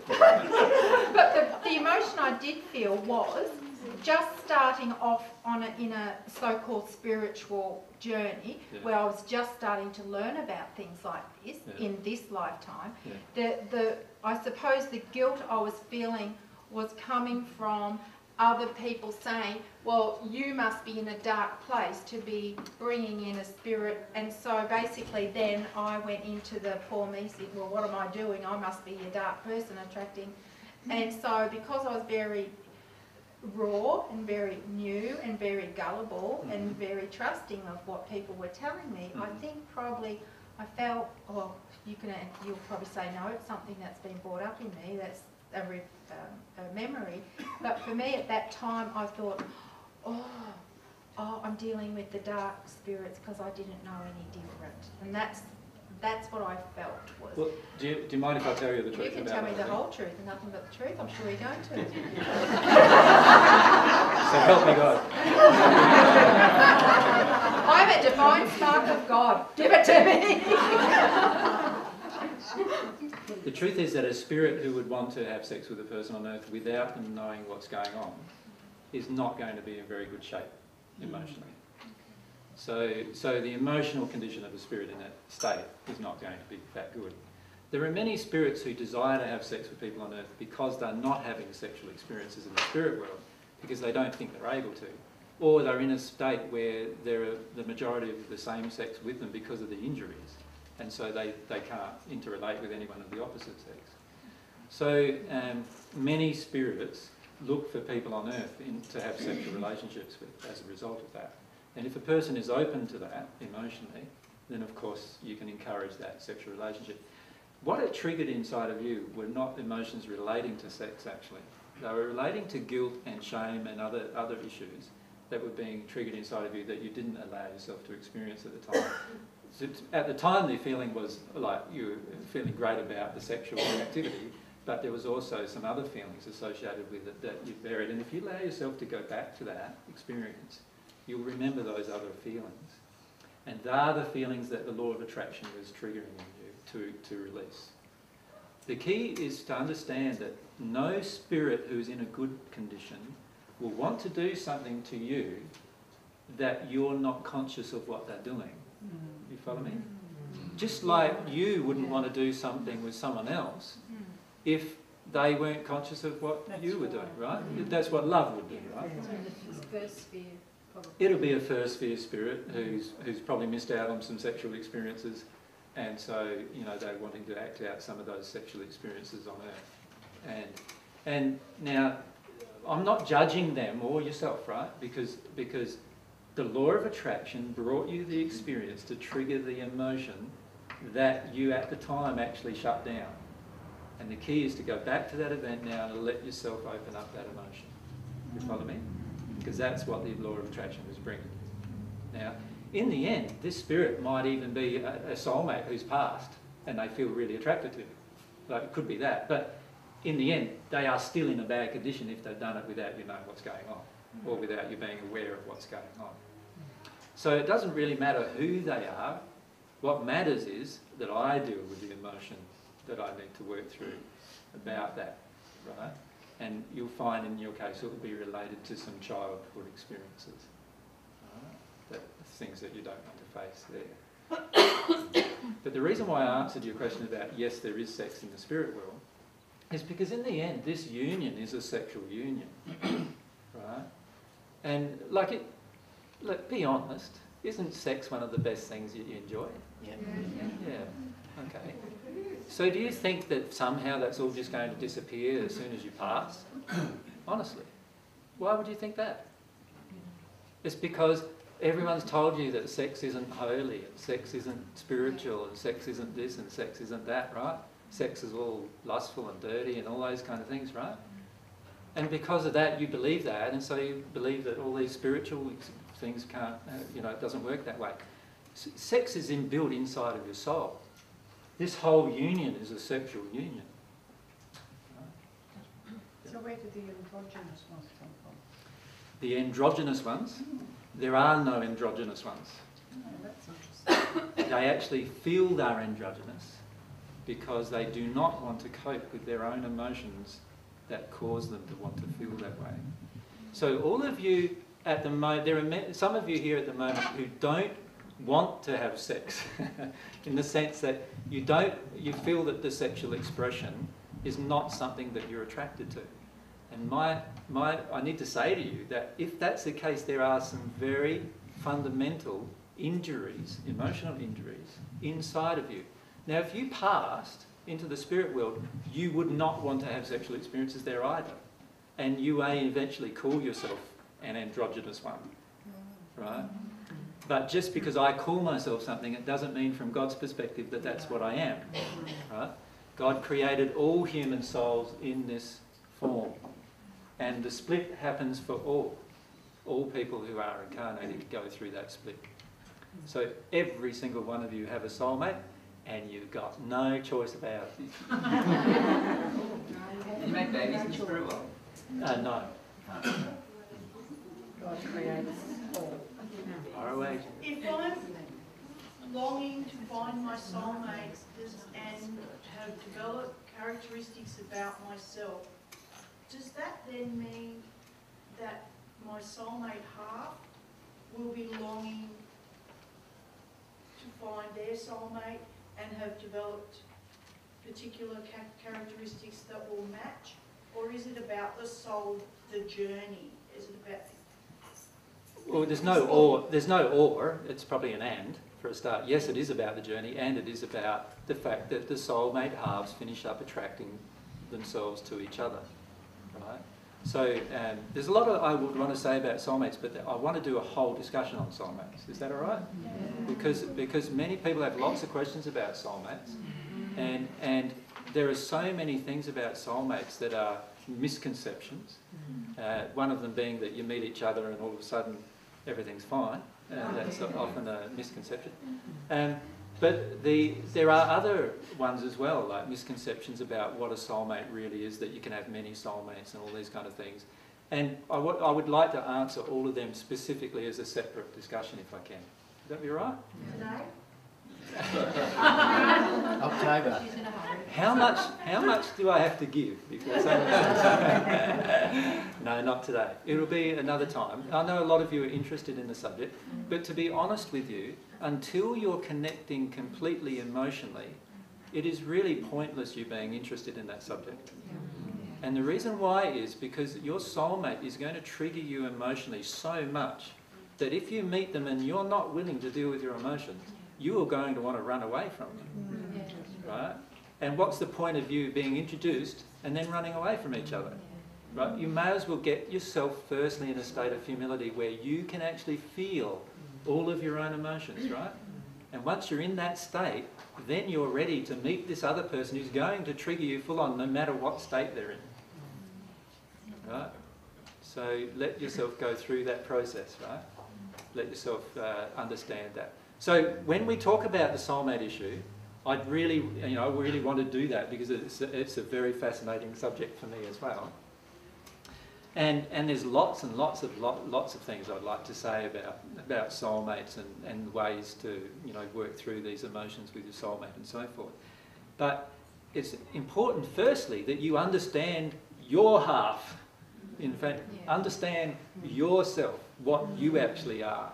But the, the emotion I did feel was just starting off on a, in a so-called spiritual journey yeah. where I was just starting to learn about things like this yeah. in this lifetime. Yeah. The, the, I suppose the guilt I was feeling was coming from other people saying, well, you must be in a dark place to be bringing in a spirit. And so basically then I went into the poor me, said, well, what am I doing? I must be a dark person attracting. And so because I was very... raw and very new and very gullible mm-hmm. and very trusting of what people were telling me, mm-hmm. I think probably I felt, well, you can, you'll probably say no, it's something that's been brought up in me, that's a, re, um, a memory, but for me at that time I thought, oh, oh I'm dealing with the dark spirits because I didn't know any different, and that's That's what I felt was. Well, do, you, do you mind if I tell you the truth? You can about tell me that, the whole truth and nothing but the truth. I'm sure you're going to. So help me God. I'm a divine spark of God. Give it to me. The truth is that a spirit who would want to have sex with a person on earth without them knowing what's going on is not going to be in very good shape emotionally. Mm. So, so the emotional condition of a spirit in that state is not going to be that good. There are many spirits who desire to have sex with people on earth because they're not having sexual experiences in the spirit world because they don't think they're able to. Or they're in a state where there are the majority of the same sex with them because of the injuries. And so they, they can't interrelate with anyone of the opposite sex. So um, many spirits look for people on earth in, to have sexual relationships with as a result of that. And if a person is open to that emotionally, then of course you can encourage that sexual relationship. What it triggered inside of you were not emotions relating to sex actually. They were relating to guilt and shame and other, other issues that were being triggered inside of you that you didn't allow yourself to experience at the time. So at the time the feeling was like you were feeling great about the sexual activity, but there was also some other feelings associated with it that you buried. And if you allow yourself to go back to that experience, you'll remember those other feelings. And they are the feelings that the law of attraction was triggering in you to, to release. The key is to understand that no spirit who's in a good condition will want to do something to you that you're not conscious of what they're doing. You follow me? just like you wouldn't want to do something with someone else if they weren't conscious of what that's you were doing, right? Mm-hmm. That's what love would do, right? It'll be a first fear spirit who's, who's probably missed out on some sexual experiences, and so, you know, they're wanting to act out some of those sexual experiences on earth. And, and now, I'm not judging them or yourself, right? Because, because the law of attraction brought you the experience to trigger the emotion that you at the time actually shut down. And the key is to go back to that event now and let yourself open up that emotion. You follow me? Because that's what the law of attraction was bringing. Now, in the end, this spirit might even be a, a soulmate who's passed and they feel really attracted to you. Like, it could be that. But in the end, they are still in a bad condition if they've done it without you knowing what's going on or without you being aware of what's going on. So it doesn't really matter who they are. What matters is that I deal with the emotion that I need to work through about that, right? And you'll find in your case it will be related to some childhood experiences, right? That things that you don't want to face there. But the reason why I answered your question about yes, there is sex in the spirit world is because in the end this union is a sexual union, right? And like it, look, be honest, isn't sex one of the best things that you enjoy? Yeah. Yeah. Okay. So do you think that somehow that's all just going to disappear as soon as you pass? Honestly, why would you think that? It's because everyone's told you that sex isn't holy, and sex isn't spiritual, and sex isn't this, and sex isn't that, right? Sex is all lustful and dirty and all those kind of things, right? And because of that, you believe that, and so you believe that all these spiritual things can't, you know, it doesn't work that way. Sex is inbuilt inside of your soul. This whole union is a sexual union. Right? So where do the androgynous ones come from? The androgynous ones? There are no androgynous ones. Oh, that's interesting. They actually feel they're androgynous because they do not want to cope with their own emotions that cause them to want to feel that way. So all of you at the moment, there are some of you here at the moment who don't want to have sex in the sense that you don't, you feel that the sexual expression is not something that you're attracted to. And my, my, I need to say to you that if that's the case, there are some very fundamental injuries, emotional injuries, inside of you. Now, if you passed into the spirit world, you would not want to have sexual experiences there either. And you may eventually call yourself an androgynous one, right? But just because I call myself something, it doesn't mean from God's perspective that that's what I am. Right? God created all human souls in this form. And the split happens for all. All people who are incarnated go through that split. So every single one of you have a soulmate, and you've got no choice about it. Can you make babies in the spirit world? Uh, no. God creates all. If I'm longing to find my soulmate and have developed characteristics about myself, does that then mean that my soulmate half will be longing to find their soulmate and have developed particular characteristics that will match? Or is it about the soul, the journey? Is it about the Well, there's no or, there's no or, it's probably an and, for a start. Yes, it is about the journey, and it is about the fact that the soulmate halves finish up attracting themselves to each other, right? So um, there's a lot of I would want to say about soulmates, but I want to do a whole discussion on soulmates. Is that all right? Yeah. Because, because many people have lots of questions about soulmates, and, and there are so many things about soulmates that are misconceptions, uh, one of them being that you meet each other and all of a sudden everything's fine. Uh, that's often a misconception. Um, but the, there are other ones as well, like misconceptions about what a soulmate really is, that you can have many soulmates and all these kind of things. And I, I would like to answer all of them specifically as a separate discussion if I can. Would that be all right? Today? October. How much, how much do I have to give? Because no, Uh, not today. It'll be another time. I know a lot of you are interested in the subject, but to be honest with you, until you're connecting completely emotionally, it is really pointless you being interested in that subject. And the reason why is because your soulmate is going to trigger you emotionally so much that if you meet them and you're not willing to deal with your emotions, you are going to want to run away from them. Right? And what's the point of you being introduced and then running away from each other? Right? You may as well get yourself firstly in a state of humility where you can actually feel all of your own emotions, right? And once you're in that state, then you're ready to meet this other person who's going to trigger you full on no matter what state they're in. Right? So let yourself go through that process, right? Let yourself uh, understand that. So when we talk about the soulmate issue, I'd really, you know, I really want to do that because it's a, it's a very fascinating subject for me as well. And, and there's lots and lots of lot, lots of things I'd like to say about about soulmates and, and ways to, you know, work through these emotions with your soulmate and so forth. But it's important, firstly, that you understand your half. In fact, yeah. Understand yourself, what you actually are,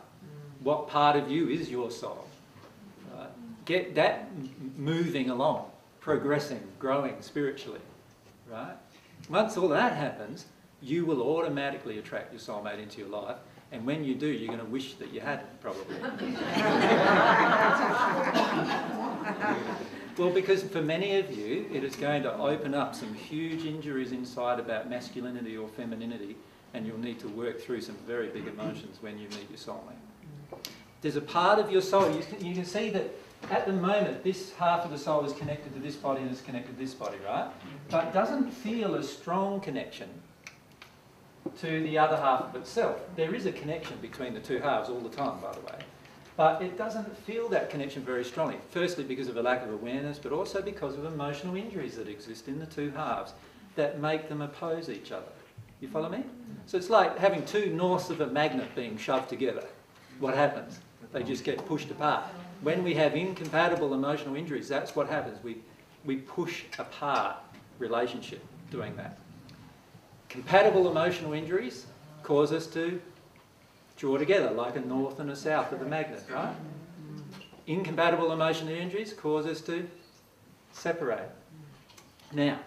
what part of you is your soul. Uh, get that m moving along, progressing, growing spiritually. Right? Once all that happens, you will automatically attract your soulmate into your life, and when you do, you're going to wish that you hadn't, probably. Well, because for many of you, it is going to open up some huge injuries inside about masculinity or femininity, and you'll need to work through some very big emotions when you meet your soulmate. There's a part of your soul, you can, you can see that at the moment, this half of the soul is connected to this body and is connected to this body, right? But doesn't feel a strong connection to the other half of itself. There is a connection between the two halves all the time, by the way, but it doesn't feel that connection very strongly, firstly because of a lack of awareness, but also because of emotional injuries that exist in the two halves that make them oppose each other. You follow me? So it's like having two norths of a magnet being shoved together. What happens? They just get pushed apart. When we have incompatible emotional injuries, that's what happens. We, we push apart relationship doing that. Compatible emotional injuries cause us to draw together like a north and a south of the magnet, right? Incompatible emotional injuries cause us to separate. Now,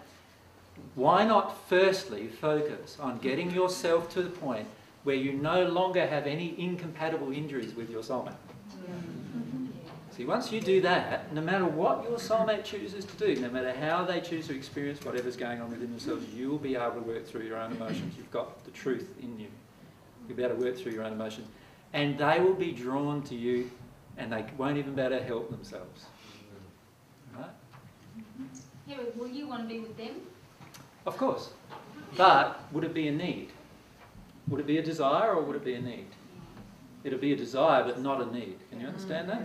why not firstly focus on getting yourself to the point where you no longer have any incompatible injuries with your soulmate? See, once you do that, no matter what your soulmate chooses to do, no matter how they choose to experience whatever's going on within themselves, you'll be able to work through your own emotions. You've got the truth in you. You'll be able to work through your own emotions. And they will be drawn to you, and they won't even be able to help themselves. Right? Yeah, but will you want to be with them? Of course. But would it be a need? Would it be a desire or would it be a need? It'll be a desire, but not a need. Can you understand that?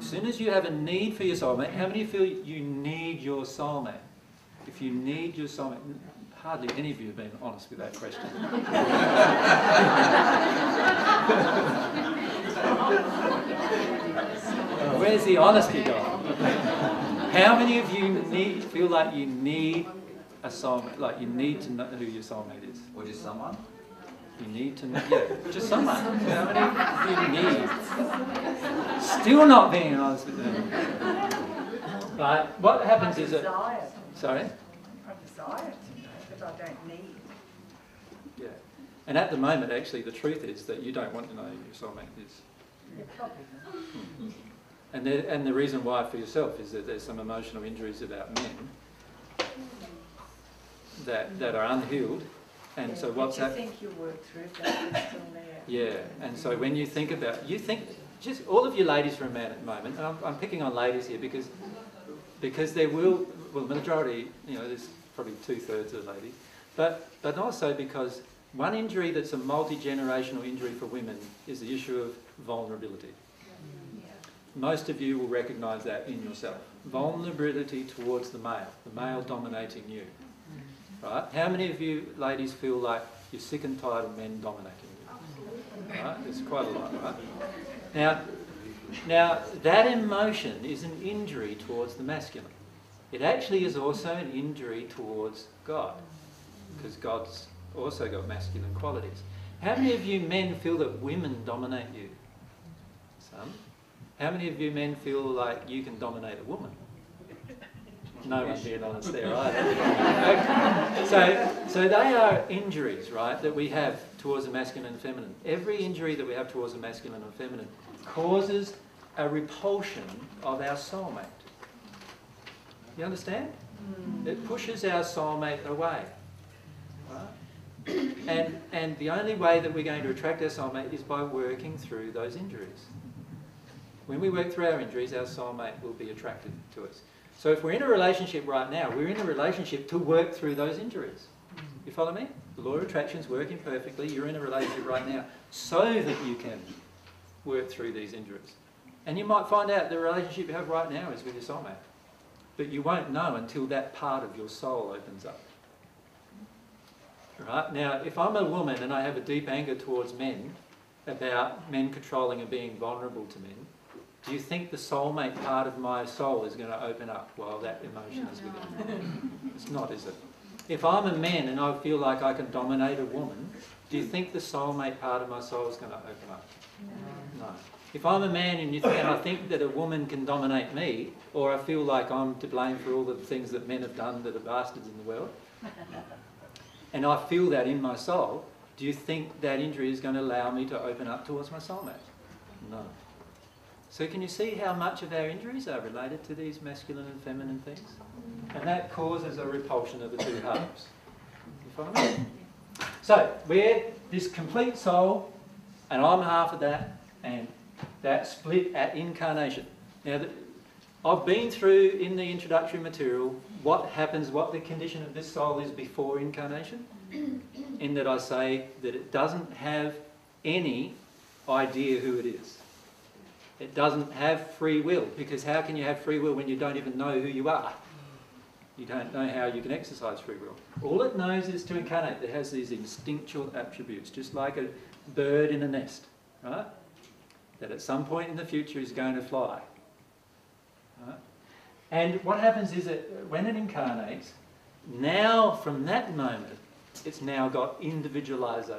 As soon as you have a need for your soulmate, how many feel you need your soulmate? If you need your soulmate, hardly any of you have been honest with that question. Where's the honesty gone? How many of you need feel like you need a soulmate, like you need to know who your soulmate is? Or just someone? You need to know, yeah, just someone. How many you need? Still not being honest with them. Right? What happens is that. Sorry? I desire to know, but I don't need. Yeah. And at the moment, actually, the truth is that you don't want to know who your soulmate is. Yeah, probably not. And the, and the reason why for yourself is that there's some emotional injuries about men that, that are unhealed. And yeah, so what's that? Think you work through that, still there. Yeah, and so when you think about, you think, just all of you ladies for a minute at the moment, and I'm, I'm picking on ladies here because because there will, well, the majority, you know, there's probably two-thirds of ladies, but, but also because one injury that's a multi-generational injury for women is the issue of vulnerability. Yeah. Most of you will recognise that in yourself. Vulnerability towards the male, the male dominating you. Right? How many of you ladies feel like you're sick and tired of men dominating you? Right? It's quite a lot, right? Now, now, that emotion is an injury towards the masculine. It actually is also an injury towards God, because God's also got masculine qualities. How many of you men feel that women dominate you? Some. How many of you men feel like you can dominate a woman? No one being honest there either. So, so they are injuries, right, that we have towards the masculine and feminine. Every injury that we have towards the masculine and feminine causes a repulsion of our soulmate. You understand? It pushes our soulmate away. Right? And, and the only way that we're going to attract our soulmate is by working through those injuries. When we work through our injuries, our soulmate will be attracted to us. So if we're in a relationship right now, we're in a relationship to work through those injuries. You follow me? The law of attraction is working perfectly. You're in a relationship right now so that you can work through these injuries. And you might find out the relationship you have right now is with your soulmate. But you won't know until that part of your soul opens up. Right? Now, if I'm a woman and I have a deep anger towards men, about men controlling and being vulnerable to men, do you think the soulmate part of my soul is going to open up while that emotion no, is within me? It's not, is it? If I'm a man and I feel like I can dominate a woman, do you think the soulmate part of my soul is going to open up? No. No. If I'm a man and, you think, and I think that a woman can dominate me, or I feel like I'm to blame for all the things that men have done that are bastards in the world, and I feel that in my soul, do you think that injury is going to allow me to open up towards my soulmate? No. So can you see how much of our injuries are related to these masculine and feminine things? And that causes a repulsion of the two halves. You follow me? So we're this complete soul, and I'm half of that, and that split at incarnation. Now, the, I've been through in the introductory material what happens, what the condition of this soul is before incarnation, in that I say that it doesn't have any idea who it is. It doesn't have free will, because how can you have free will when you don't even know who you are? You don't know how you can exercise free will. All it knows is to incarnate. It has these instinctual attributes, just like a bird in a nest, right? That at some point in the future is going to fly. Right? And what happens is that when it incarnates, now from that moment, it's now got individualisation.